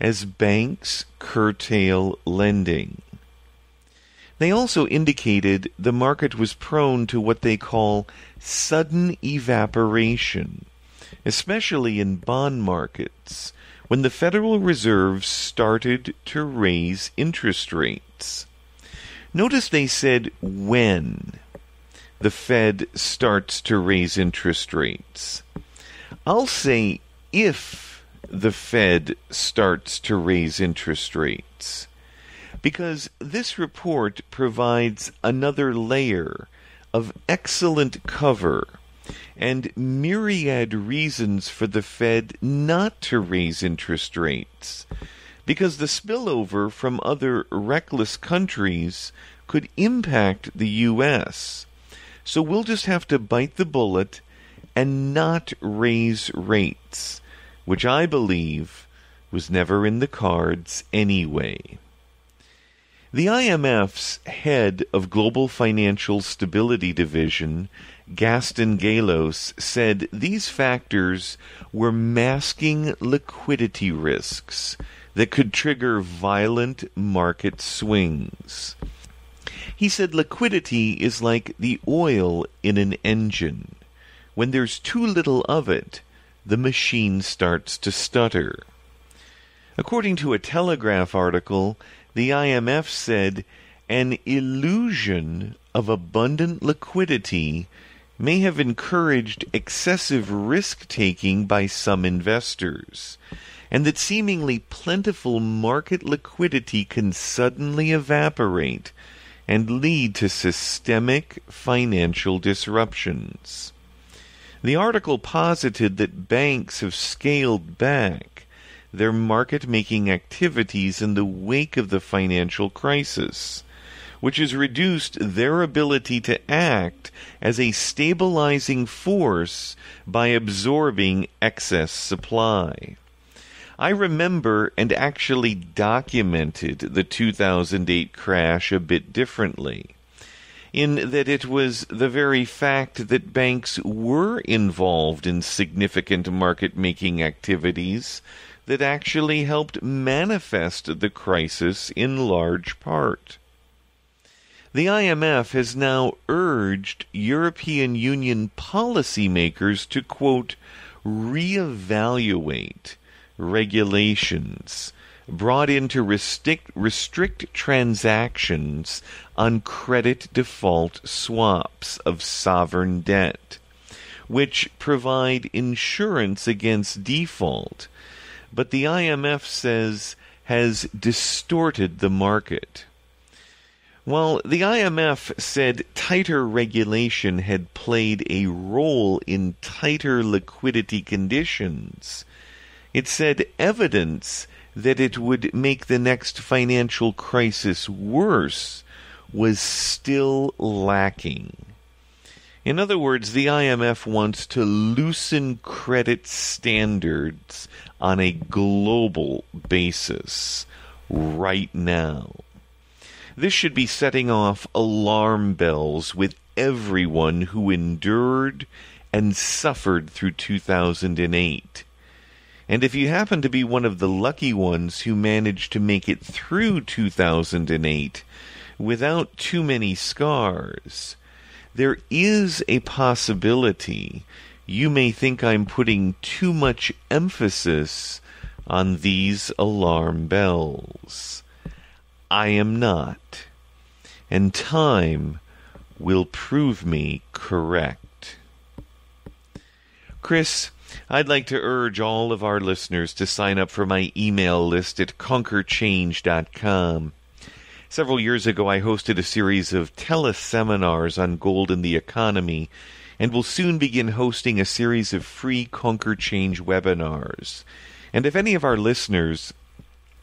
as banks curtail lending. They also indicated the market was prone to what they call sudden evaporation, especially in bond markets, when the Federal Reserve started to raise interest rates. Notice they said when the Fed starts to raise interest rates. I'll say if the Fed starts to raise interest rates, because this report provides another layer of excellent cover and myriad reasons for the Fed not to raise interest rates, because the spillover from other reckless countries could impact the U.S. So we'll just have to bite the bullet and not raise rates, which I believe was never in the cards anyway. The IMF's head of Global Financial Stability Division, Gaston Galos, said these factors were masking liquidity risks that could trigger violent market swings. He said liquidity is like the oil in an engine. When there's too little of it, the machine starts to stutter. According to a Telegraph article, the IMF said an illusion of abundant liquidity may have encouraged excessive risk-taking by some investors, and that seemingly plentiful market liquidity can suddenly evaporate and lead to systemic financial disruptions. The article posited that banks have scaled back their market-making activities in the wake of the financial crisis, which has reduced their ability to act as a stabilizing force by absorbing excess supply. I remember and actually documented the 2008 crash a bit differently, in that it was the very fact that banks were involved in significant market-making activities that actually helped manifest the crisis in large part. The IMF has now urged European Union policymakers to, quote, reevaluate regulations brought in to restrict transactions on credit default swaps of sovereign debt, which provide insurance against default, but the IMF says has distorted the market. While the IMF said tighter regulation had played a role in tighter liquidity conditions, it said evidence that it would make the next financial crisis worse was still lacking. In other words, the IMF wants to loosen credit standards on a global basis right now. This should be setting off alarm bells with everyone who endured and suffered through 2008. And if you happen to be one of the lucky ones who managed to make it through 2008 without too many scars, there is a possibility you may think I'm putting too much emphasis on these alarm bells. I am not, and time will prove me correct. Chris, I'd like to urge all of our listeners to sign up for my email list at ConquerChange.com. Several years ago, I hosted a series of teleseminars on gold and the economy, and will soon begin hosting a series of free Conquer Change webinars. And if any of our listeners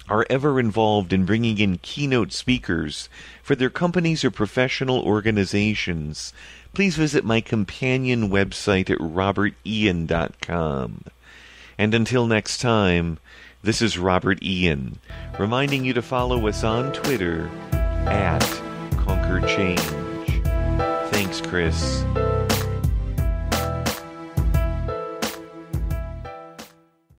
are ever involved in bringing in keynote speakers for their companies or professional organizations, please visit my companion website at robertian.com. And until next time, this is Robert Ian, reminding you to follow us on Twitter at ConquerChange. Thanks, Chris.